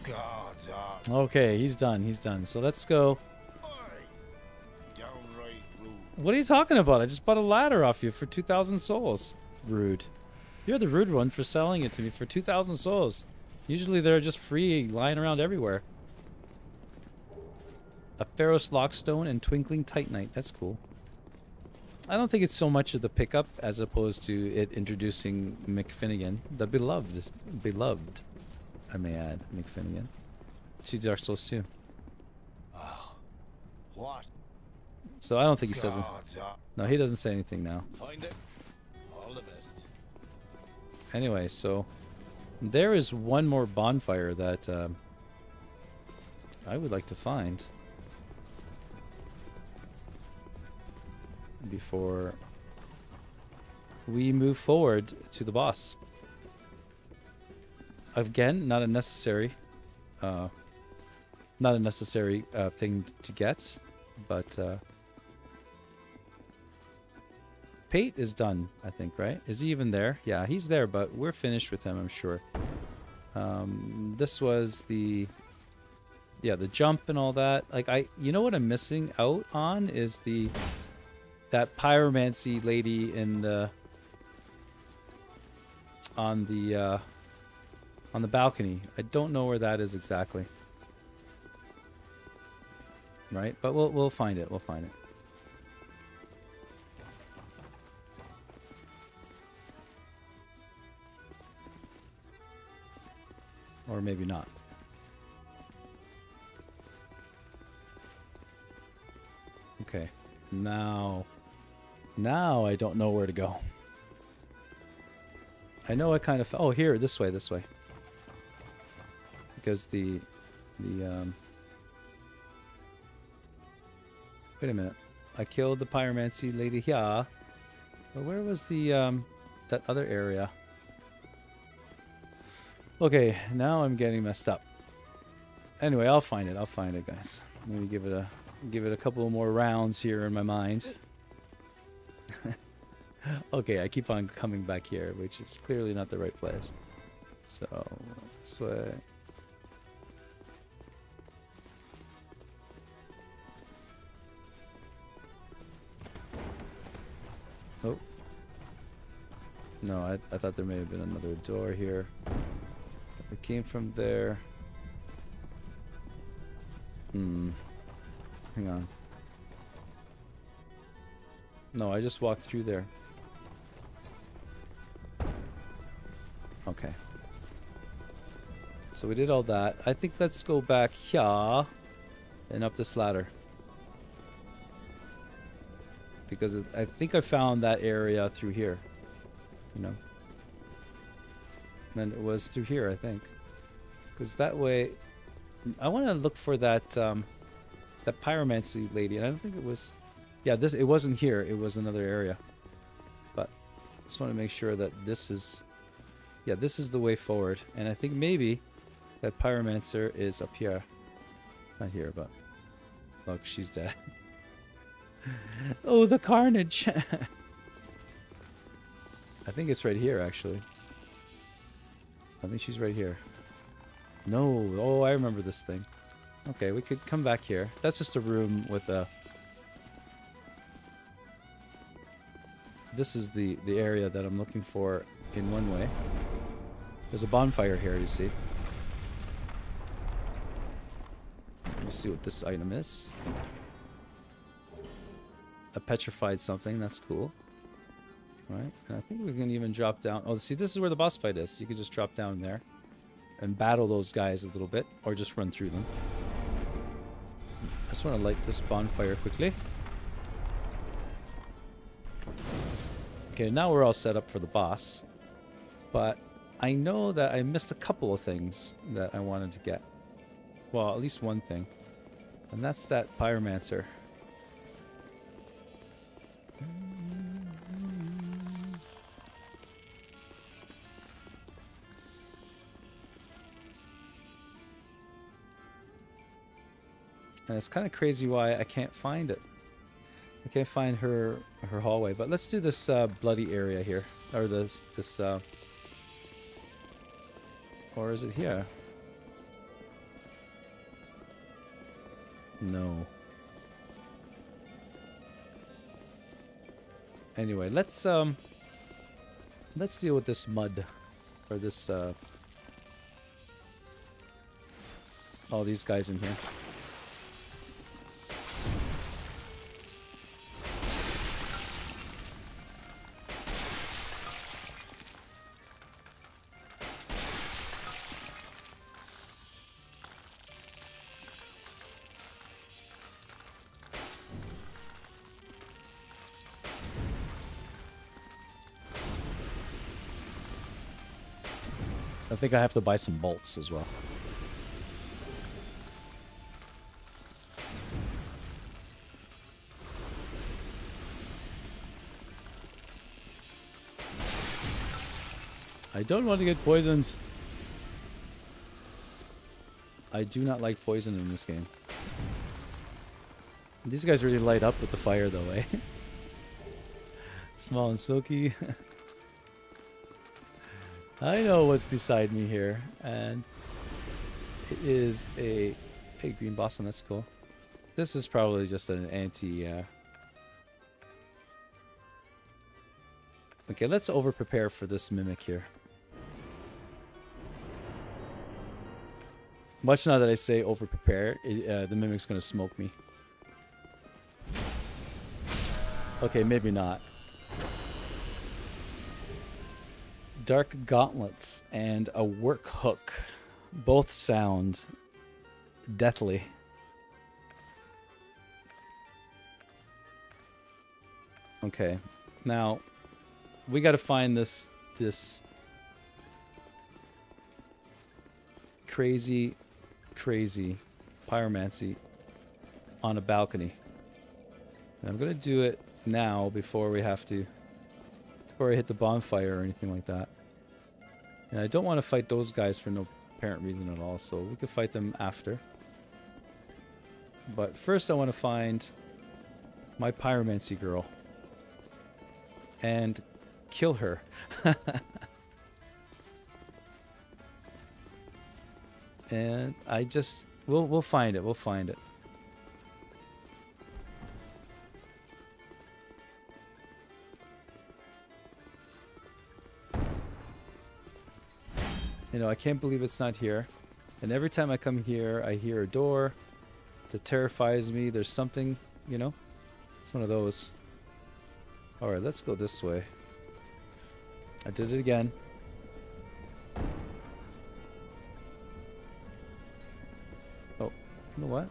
God, uh, okay, he's done. He's done. So let's go. What are you talking about? I just bought a ladder off you for two thousand souls. Rude. You're the rude one for selling it to me for two thousand souls. Usually they're just free, lying around everywhere. A Pharos Lockstone and Twinkling Titanite. That's cool. I don't think it's so much of the pickup as opposed to it introducing McFinnigan, the beloved, beloved, I may add, McFinnigan, to Dark Souls two. Oh, what? So I don't think he says it. No, he doesn't say anything now. Find it. All the best. Anyway, so there is one more bonfire that um, I would like to find before we move forward to the boss. Again, not a necessary uh, not a necessary uh, thing to get, but uh, Pate is done, I think, right? Is he even there? Yeah, he's there, but we're finished with him, I'm sure. Um, this was the yeah, the jump and all that. Like, I you know what I'm missing out on is the that pyromancy lady in the on the uh, on the balcony. I don't know where that is exactly. Right, but we'll we'll find it. We'll find it. Or maybe not. Okay, now. Now I don't know where to go. I know I kind of... Oh, here, this way, this way. Because the... the um, wait a minute. I killed the pyromancy lady here. But where was the... Um, that other area? Okay, now I'm getting messed up. Anyway, I'll find it. I'll find it, guys. I'm gonna give it a... give it a couple more rounds here in my mind. Okay, I keep on coming back here, which is clearly not the right place. So, this way. Oh. No, I, I thought there may have been another door here. It came from there. Hmm. Hang on. No, I just walked through there. Okay. So we did all that. I think let's go back here and up this ladder. Because it, I think I found that area through here. You know? And it was through here, I think. Because that way... I want to look for that um, that pyromancy lady. And I don't think it was... Yeah, this it wasn't here. It was another area. But I just want to make sure that this is... Yeah, this is the way forward. And I think maybe that pyromancer is up here. Not here, but... Look, she's dead. Oh, the carnage! I think it's right here, actually. I think she's right here. No. Oh, I remember this thing. Okay, we could come back here. That's just a room with a... This is the, the area that I'm looking for in one way. There's a bonfire here, you see. Let's see what this item is. A petrified something. That's cool. Right, and I think we can even drop down. Oh, see, this is where the boss fight is. You can just drop down there and battle those guys a little bit, or just run through them. I just want to light this bonfire quickly. Okay, now we're all set up for the boss. But I know that I missed a couple of things that I wanted to get. Well, at least one thing. And that's that pyromancer. And it's kind of crazy why I can't find it. I can't find her her hallway. But let's do this uh, bloody area here, or this this. Uh, or is it here? No. Anyway, let's um. Let's deal with this mud, or this. Uh, all these guys in here. think I have to buy some bolts as well. I don't want to get poisoned. I do not like poison in this game. These guys really light up with the fire though, eh? Small and silky. I know what's beside me here, and it is a, a green blossom. That's cool. This is probably just an anti... Uh... Okay, let's over-prepare for this mimic here. Much now that I say over-prepare, it, uh, the mimic's gonna smoke me. Okay, maybe not. Dark gauntlets and a work hook. Both sound deathly. Okay, now we gotta find this this crazy, crazy pyromancy on a balcony. And I'm gonna do it now before we have to, before I hit the bonfire or anything like that. And I don't want to fight those guys for no apparent reason at all, so we could fight them after. But first I want to find my pyromancy girl and kill her. And I just, we'll we'll find it, we'll find it. You know, I can't believe it's not here. And every time I come here, I hear a door that terrifies me. There's something, you know? It's one of those. All right, let's go this way. I did it again. Oh, you know what?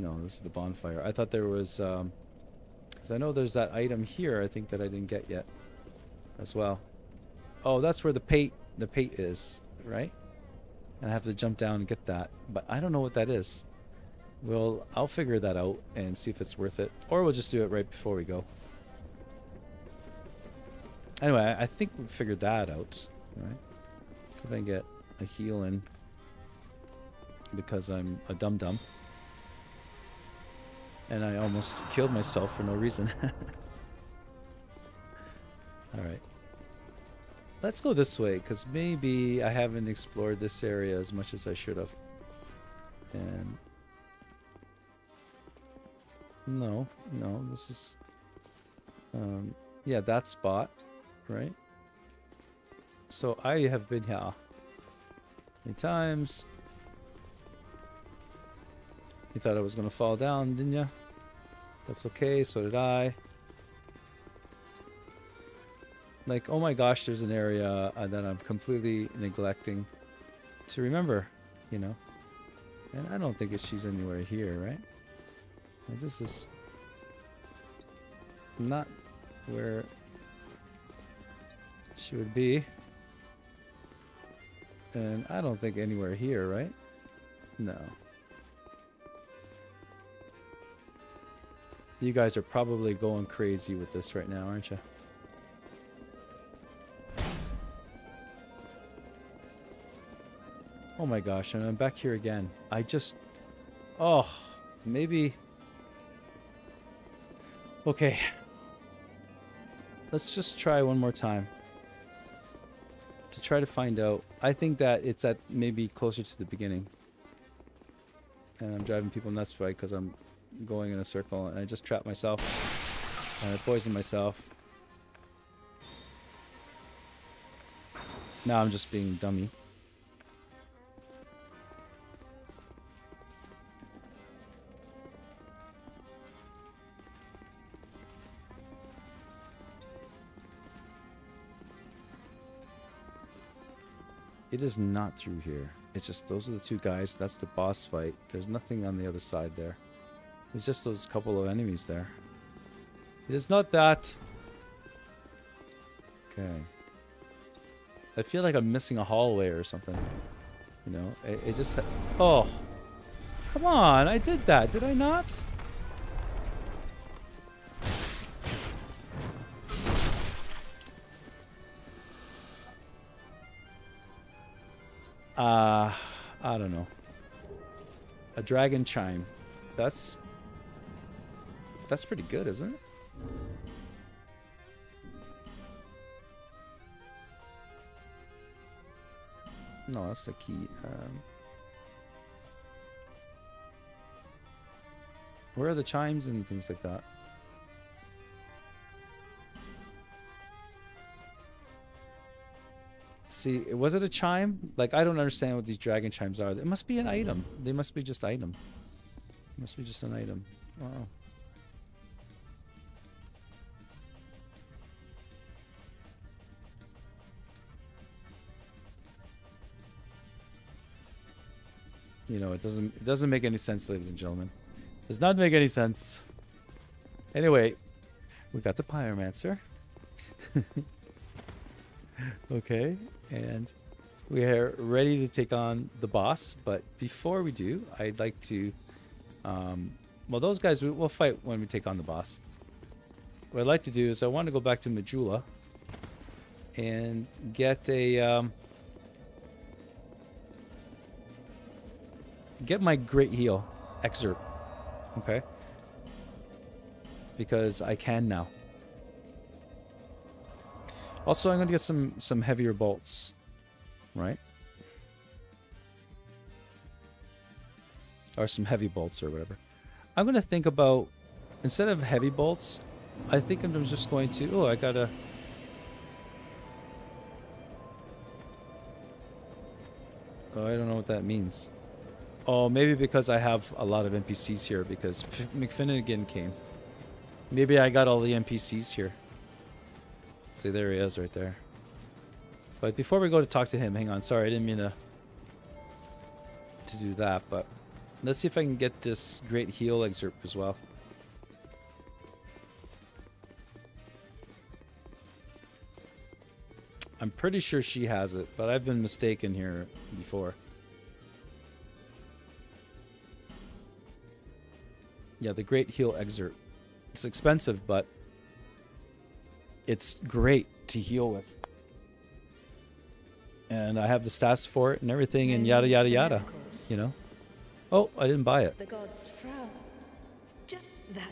No, this is the bonfire. I thought there was, um, because I know there's that item here, I think, that I didn't get yet as well. Oh, that's where the pate, the pate is, right? And I have to jump down and get that. But I don't know what that is. Well, I'll figure that out and see if it's worth it. Or we'll just do it right before we go. Anyway, I think we figured that out, right? So if I can get a heal in because I'm a dum-dum. And I almost killed myself for no reason. All right. Let's go this way, because maybe I haven't explored this area as much as I should have. And... No, no, this is... Um, yeah, that spot, right? So I have been here many times. You thought I was going to fall down, didn't you? That's okay, so did I. Like, oh my gosh, there's an area uh, that I'm completely neglecting to remember, you know? And I don't think it's, she's anywhere here, right? Now, this is not where she would be. And I don't think anywhere here, right? No. You guys are probably going crazy with this right now, aren't you? Oh my gosh, and I'm back here again. I just... Oh, maybe... Okay. Let's just try one more time. To try to find out. I think that it's at maybe closer to the beginning. And I'm driving people nuts, right? Because I'm going in a circle and I just trapped myself. And I poisoned myself. Now I'm just being dummy. It is not through here. It's just those are the two guys. That's the boss fight. There's nothing on the other side there. It's just those couple of enemies there. It is not that. Okay. I feel like I'm missing a hallway or something. You know, it, it just... Oh. Come on, I did that, did I not? Uh, I don't know. A dragon chime. That's... That's pretty good, isn't it? No, that's the key. Um, where are the chimes and things like that? See, was it a chime? Like, I don't understand what these dragon chimes are. It must be an item. They must be just item. It must be just an item. Wow. You know, it doesn't it doesn't make any sense, ladies and gentlemen. It does not make any sense. Anyway, we got the pyromancer. Okay, and we are ready to take on the boss, but before we do, I'd like to um well, those guys we, we'll fight when we take on the boss. What I'd like to do is I want to go back to Majula and get a um get my great heal excerpt, okay? Because I can now. Also, I'm gonna get some some heavier bolts, right? Or some heavy bolts or whatever. I'm gonna think about, instead of heavy bolts, I think I'm just going to, oh, I gotta. Oh, I don't know what that means. Oh, maybe because I have a lot of N P Cs here because McFinnigan came. Maybe I got all the N P Cs here. See, there he is right there. But before we go to talk to him, hang on. Sorry, I didn't mean to, to do that. But let's see if I can get this great heal excerpt as well. I'm pretty sure she has it, but I've been mistaken here before. Yeah, the great heal excerpt. It's expensive, but it's great to heal with. And I have the stats for it and everything and yada, yada, yada, you know? Oh, I didn't buy it. The gods frown. Just that.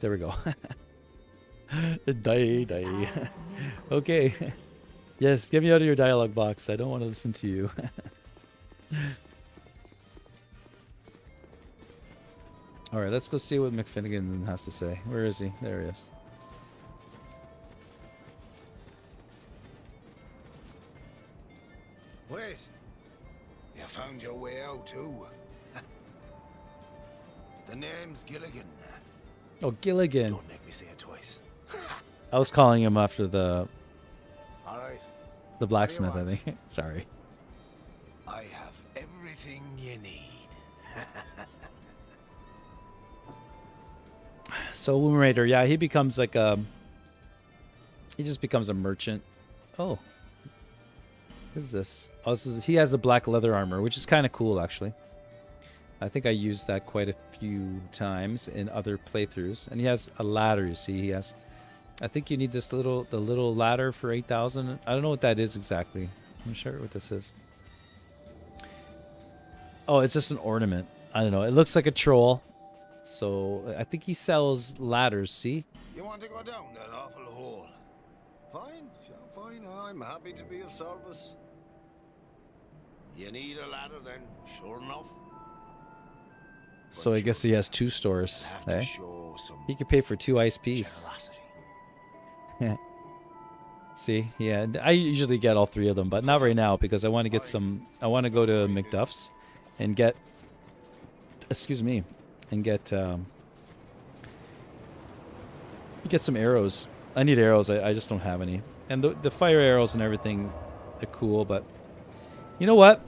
There we go. Die, die. Okay. Yes, get me out of your dialogue box. I don't want to listen to you. All right, let's go see what McFinnigan has to say. Where is he? There he is. Wait, you found your way out too. The name's Gilligan. Oh, Gilligan. Don't make me say it twice. I was calling him after the... All right. The blacksmith, I think. Sorry. I have everything you need. So, Womb Raider, yeah, he becomes like a... He just becomes a merchant. Oh. What is this? Oh, this is, he has the black leather armor, which is kind of cool, actually. I think I used that quite a few times in other playthroughs. And he has a ladder, you see. He has... I think you need this little, the little ladder for eight thousand. I don't know what that is exactly. I'm not sure what this is. Oh, it's just an ornament. I don't know. It looks like a troll. So I think he sells ladders, see? You want to go down that awful hole? Fine, fine. I'm happy to be of service. You need a ladder then, sure enough. But so I guess he has two stores. Eh? He could pay for two ice piece. Yeah. See, yeah, I usually get all three of them, but not right now because I want to get some. I want to go to McDuff's and get, excuse me, and get um, get some arrows. I need arrows. I, I just don't have any. And the the fire arrows and everything are cool, but you know what?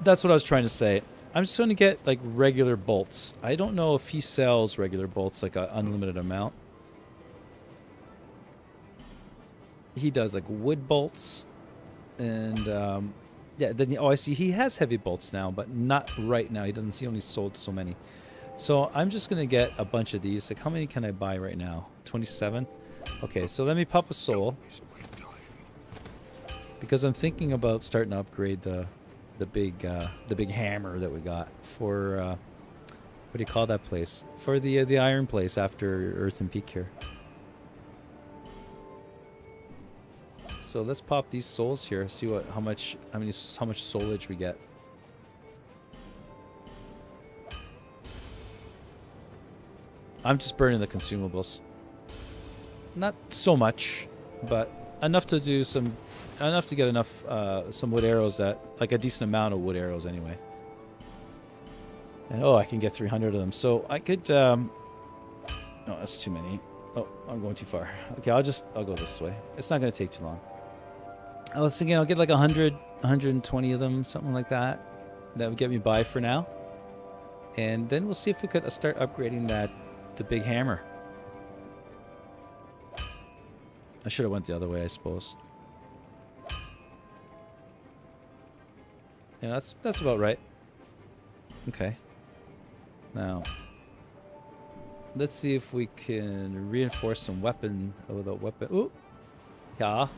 That's what I was trying to say. I'm just going to get like regular bolts. I don't know if he sells regular bolts, like an unlimited amount. He does like wood bolts, and um, yeah. Then he, oh, I see he has heavy bolts now, but not right now. He doesn't see only sold so many. So I'm just gonna get a bunch of these. Like, how many can I buy right now? twenty-seven. Okay, so let me pop a soul because I'm thinking about starting to upgrade the the big uh, the big hammer that we got for uh, what do you call that place? For the uh, the iron place after Earthen Peak here. So let's pop these souls here. See what how much I mean how much soulage we get. I'm just burning the consumables. Not so much, but enough to do some, enough to get enough uh, some wood arrows that like a decent amount of wood arrows anyway. And oh, I can get three hundred of them. So I could. Um, no, that's too many. Oh, I'm going too far. Okay, I'll just I'll go this way. It's not going to take too long. I was thinking I'll get like a hundred, a hundred twenty of them, something like that. That would get me by for now. And then we'll see if we could start upgrading that, the big hammer. I should have went the other way, I suppose. Yeah, that's that's about right. Okay. Now, let's see if we can reinforce some weapon without weapon. Ooh, yeah.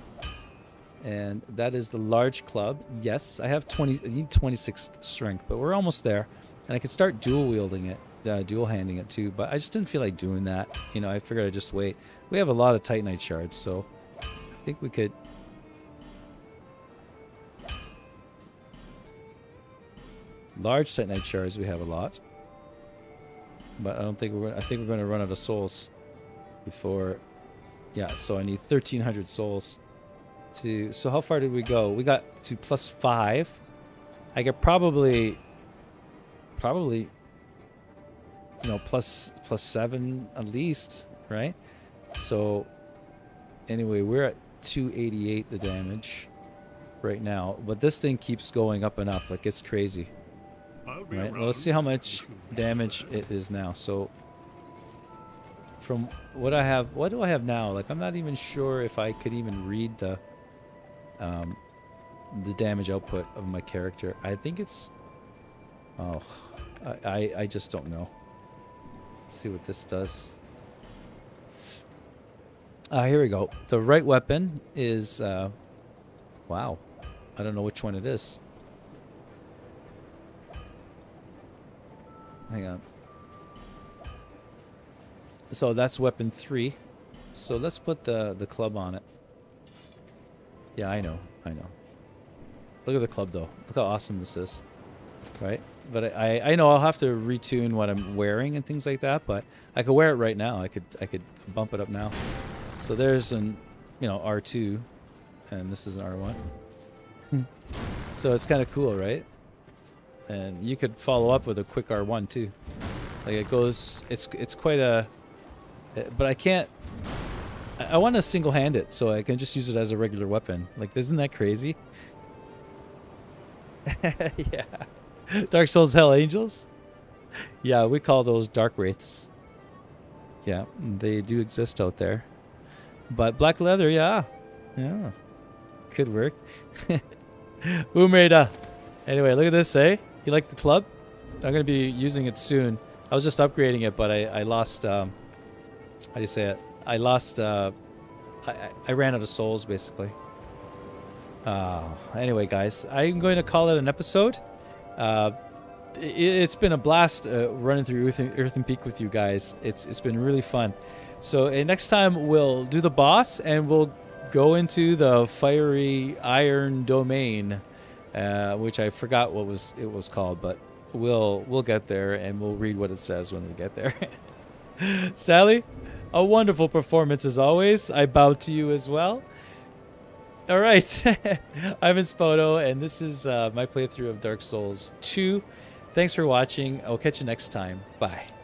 And that is the large club. Yes, I have twenty. I need twenty-six strength, but we're almost there. And I could start dual wielding it, uh, dual handing it too. But I just didn't feel like doing that. You know, I figured I'd just wait. We have a lot of titanite shards, so I think we could. Large titanite shards, we have a lot. But I don't think we're. I think we're going to run out of souls before. Yeah, so I need thirteen hundred souls. To so how far did we go? We got to plus five. I could probably, probably, you know, plus plus seven at least, right? So anyway, we're at two eighty-eight the damage right now, but this thing keeps going up and up like it's crazy. Right, well, let's see how much damage it is now. So from what I have, what do I have now? Like, I'm not even sure if I could even read the um, the damage output of my character. I think it's, oh, I, I, I just don't know. Let's see what this does. Ah, uh, here we go. The right weapon is, uh, wow, I don't know which one it is. Hang on. So that's weapon three. So let's put the, the club on it. Yeah, I know. I know. Look at the club, though. Look how awesome this is. Right? But I, I know I'll have to retune what I'm wearing and things like that, but I could wear it right now. I could I could bump it up now. So there's an, you know, R two. And this is an R one. So it's kind of cool, right? And you could follow up with a quick R one too. Like it goes, it's it's quite a, but I can't, I, I want to single hand it so I can just use it as a regular weapon. Like, isn't that crazy? Yeah. Dark Souls Hell Angels? Yeah, we call those Dark Wraiths. Yeah, they do exist out there. But black leather, yeah. Yeah. Could work. Umeda. Anyway, look at this, eh? You like the club? I'm going to be using it soon. I was just upgrading it, but I, I lost, um, how do you say it? I lost, uh, I, I ran out of souls, basically. Uh, anyway, guys, I'm going to call it an episode. Uh, it, it's been a blast uh, running through Earthen, Earthen Peak with you guys. It's It's been really fun. So uh, next time, we'll do the boss, and we'll go into the Fiery Iron Domain. Uh, which I forgot what was it was called, but we'll we'll get there and we'll read what it says when we get there. Sally, a wonderful performance as always. I bow to you as well. All right, I'm Vince Spoto, and this is uh, my playthrough of Dark Souls two. Thanks for watching. I'll catch you next time. Bye.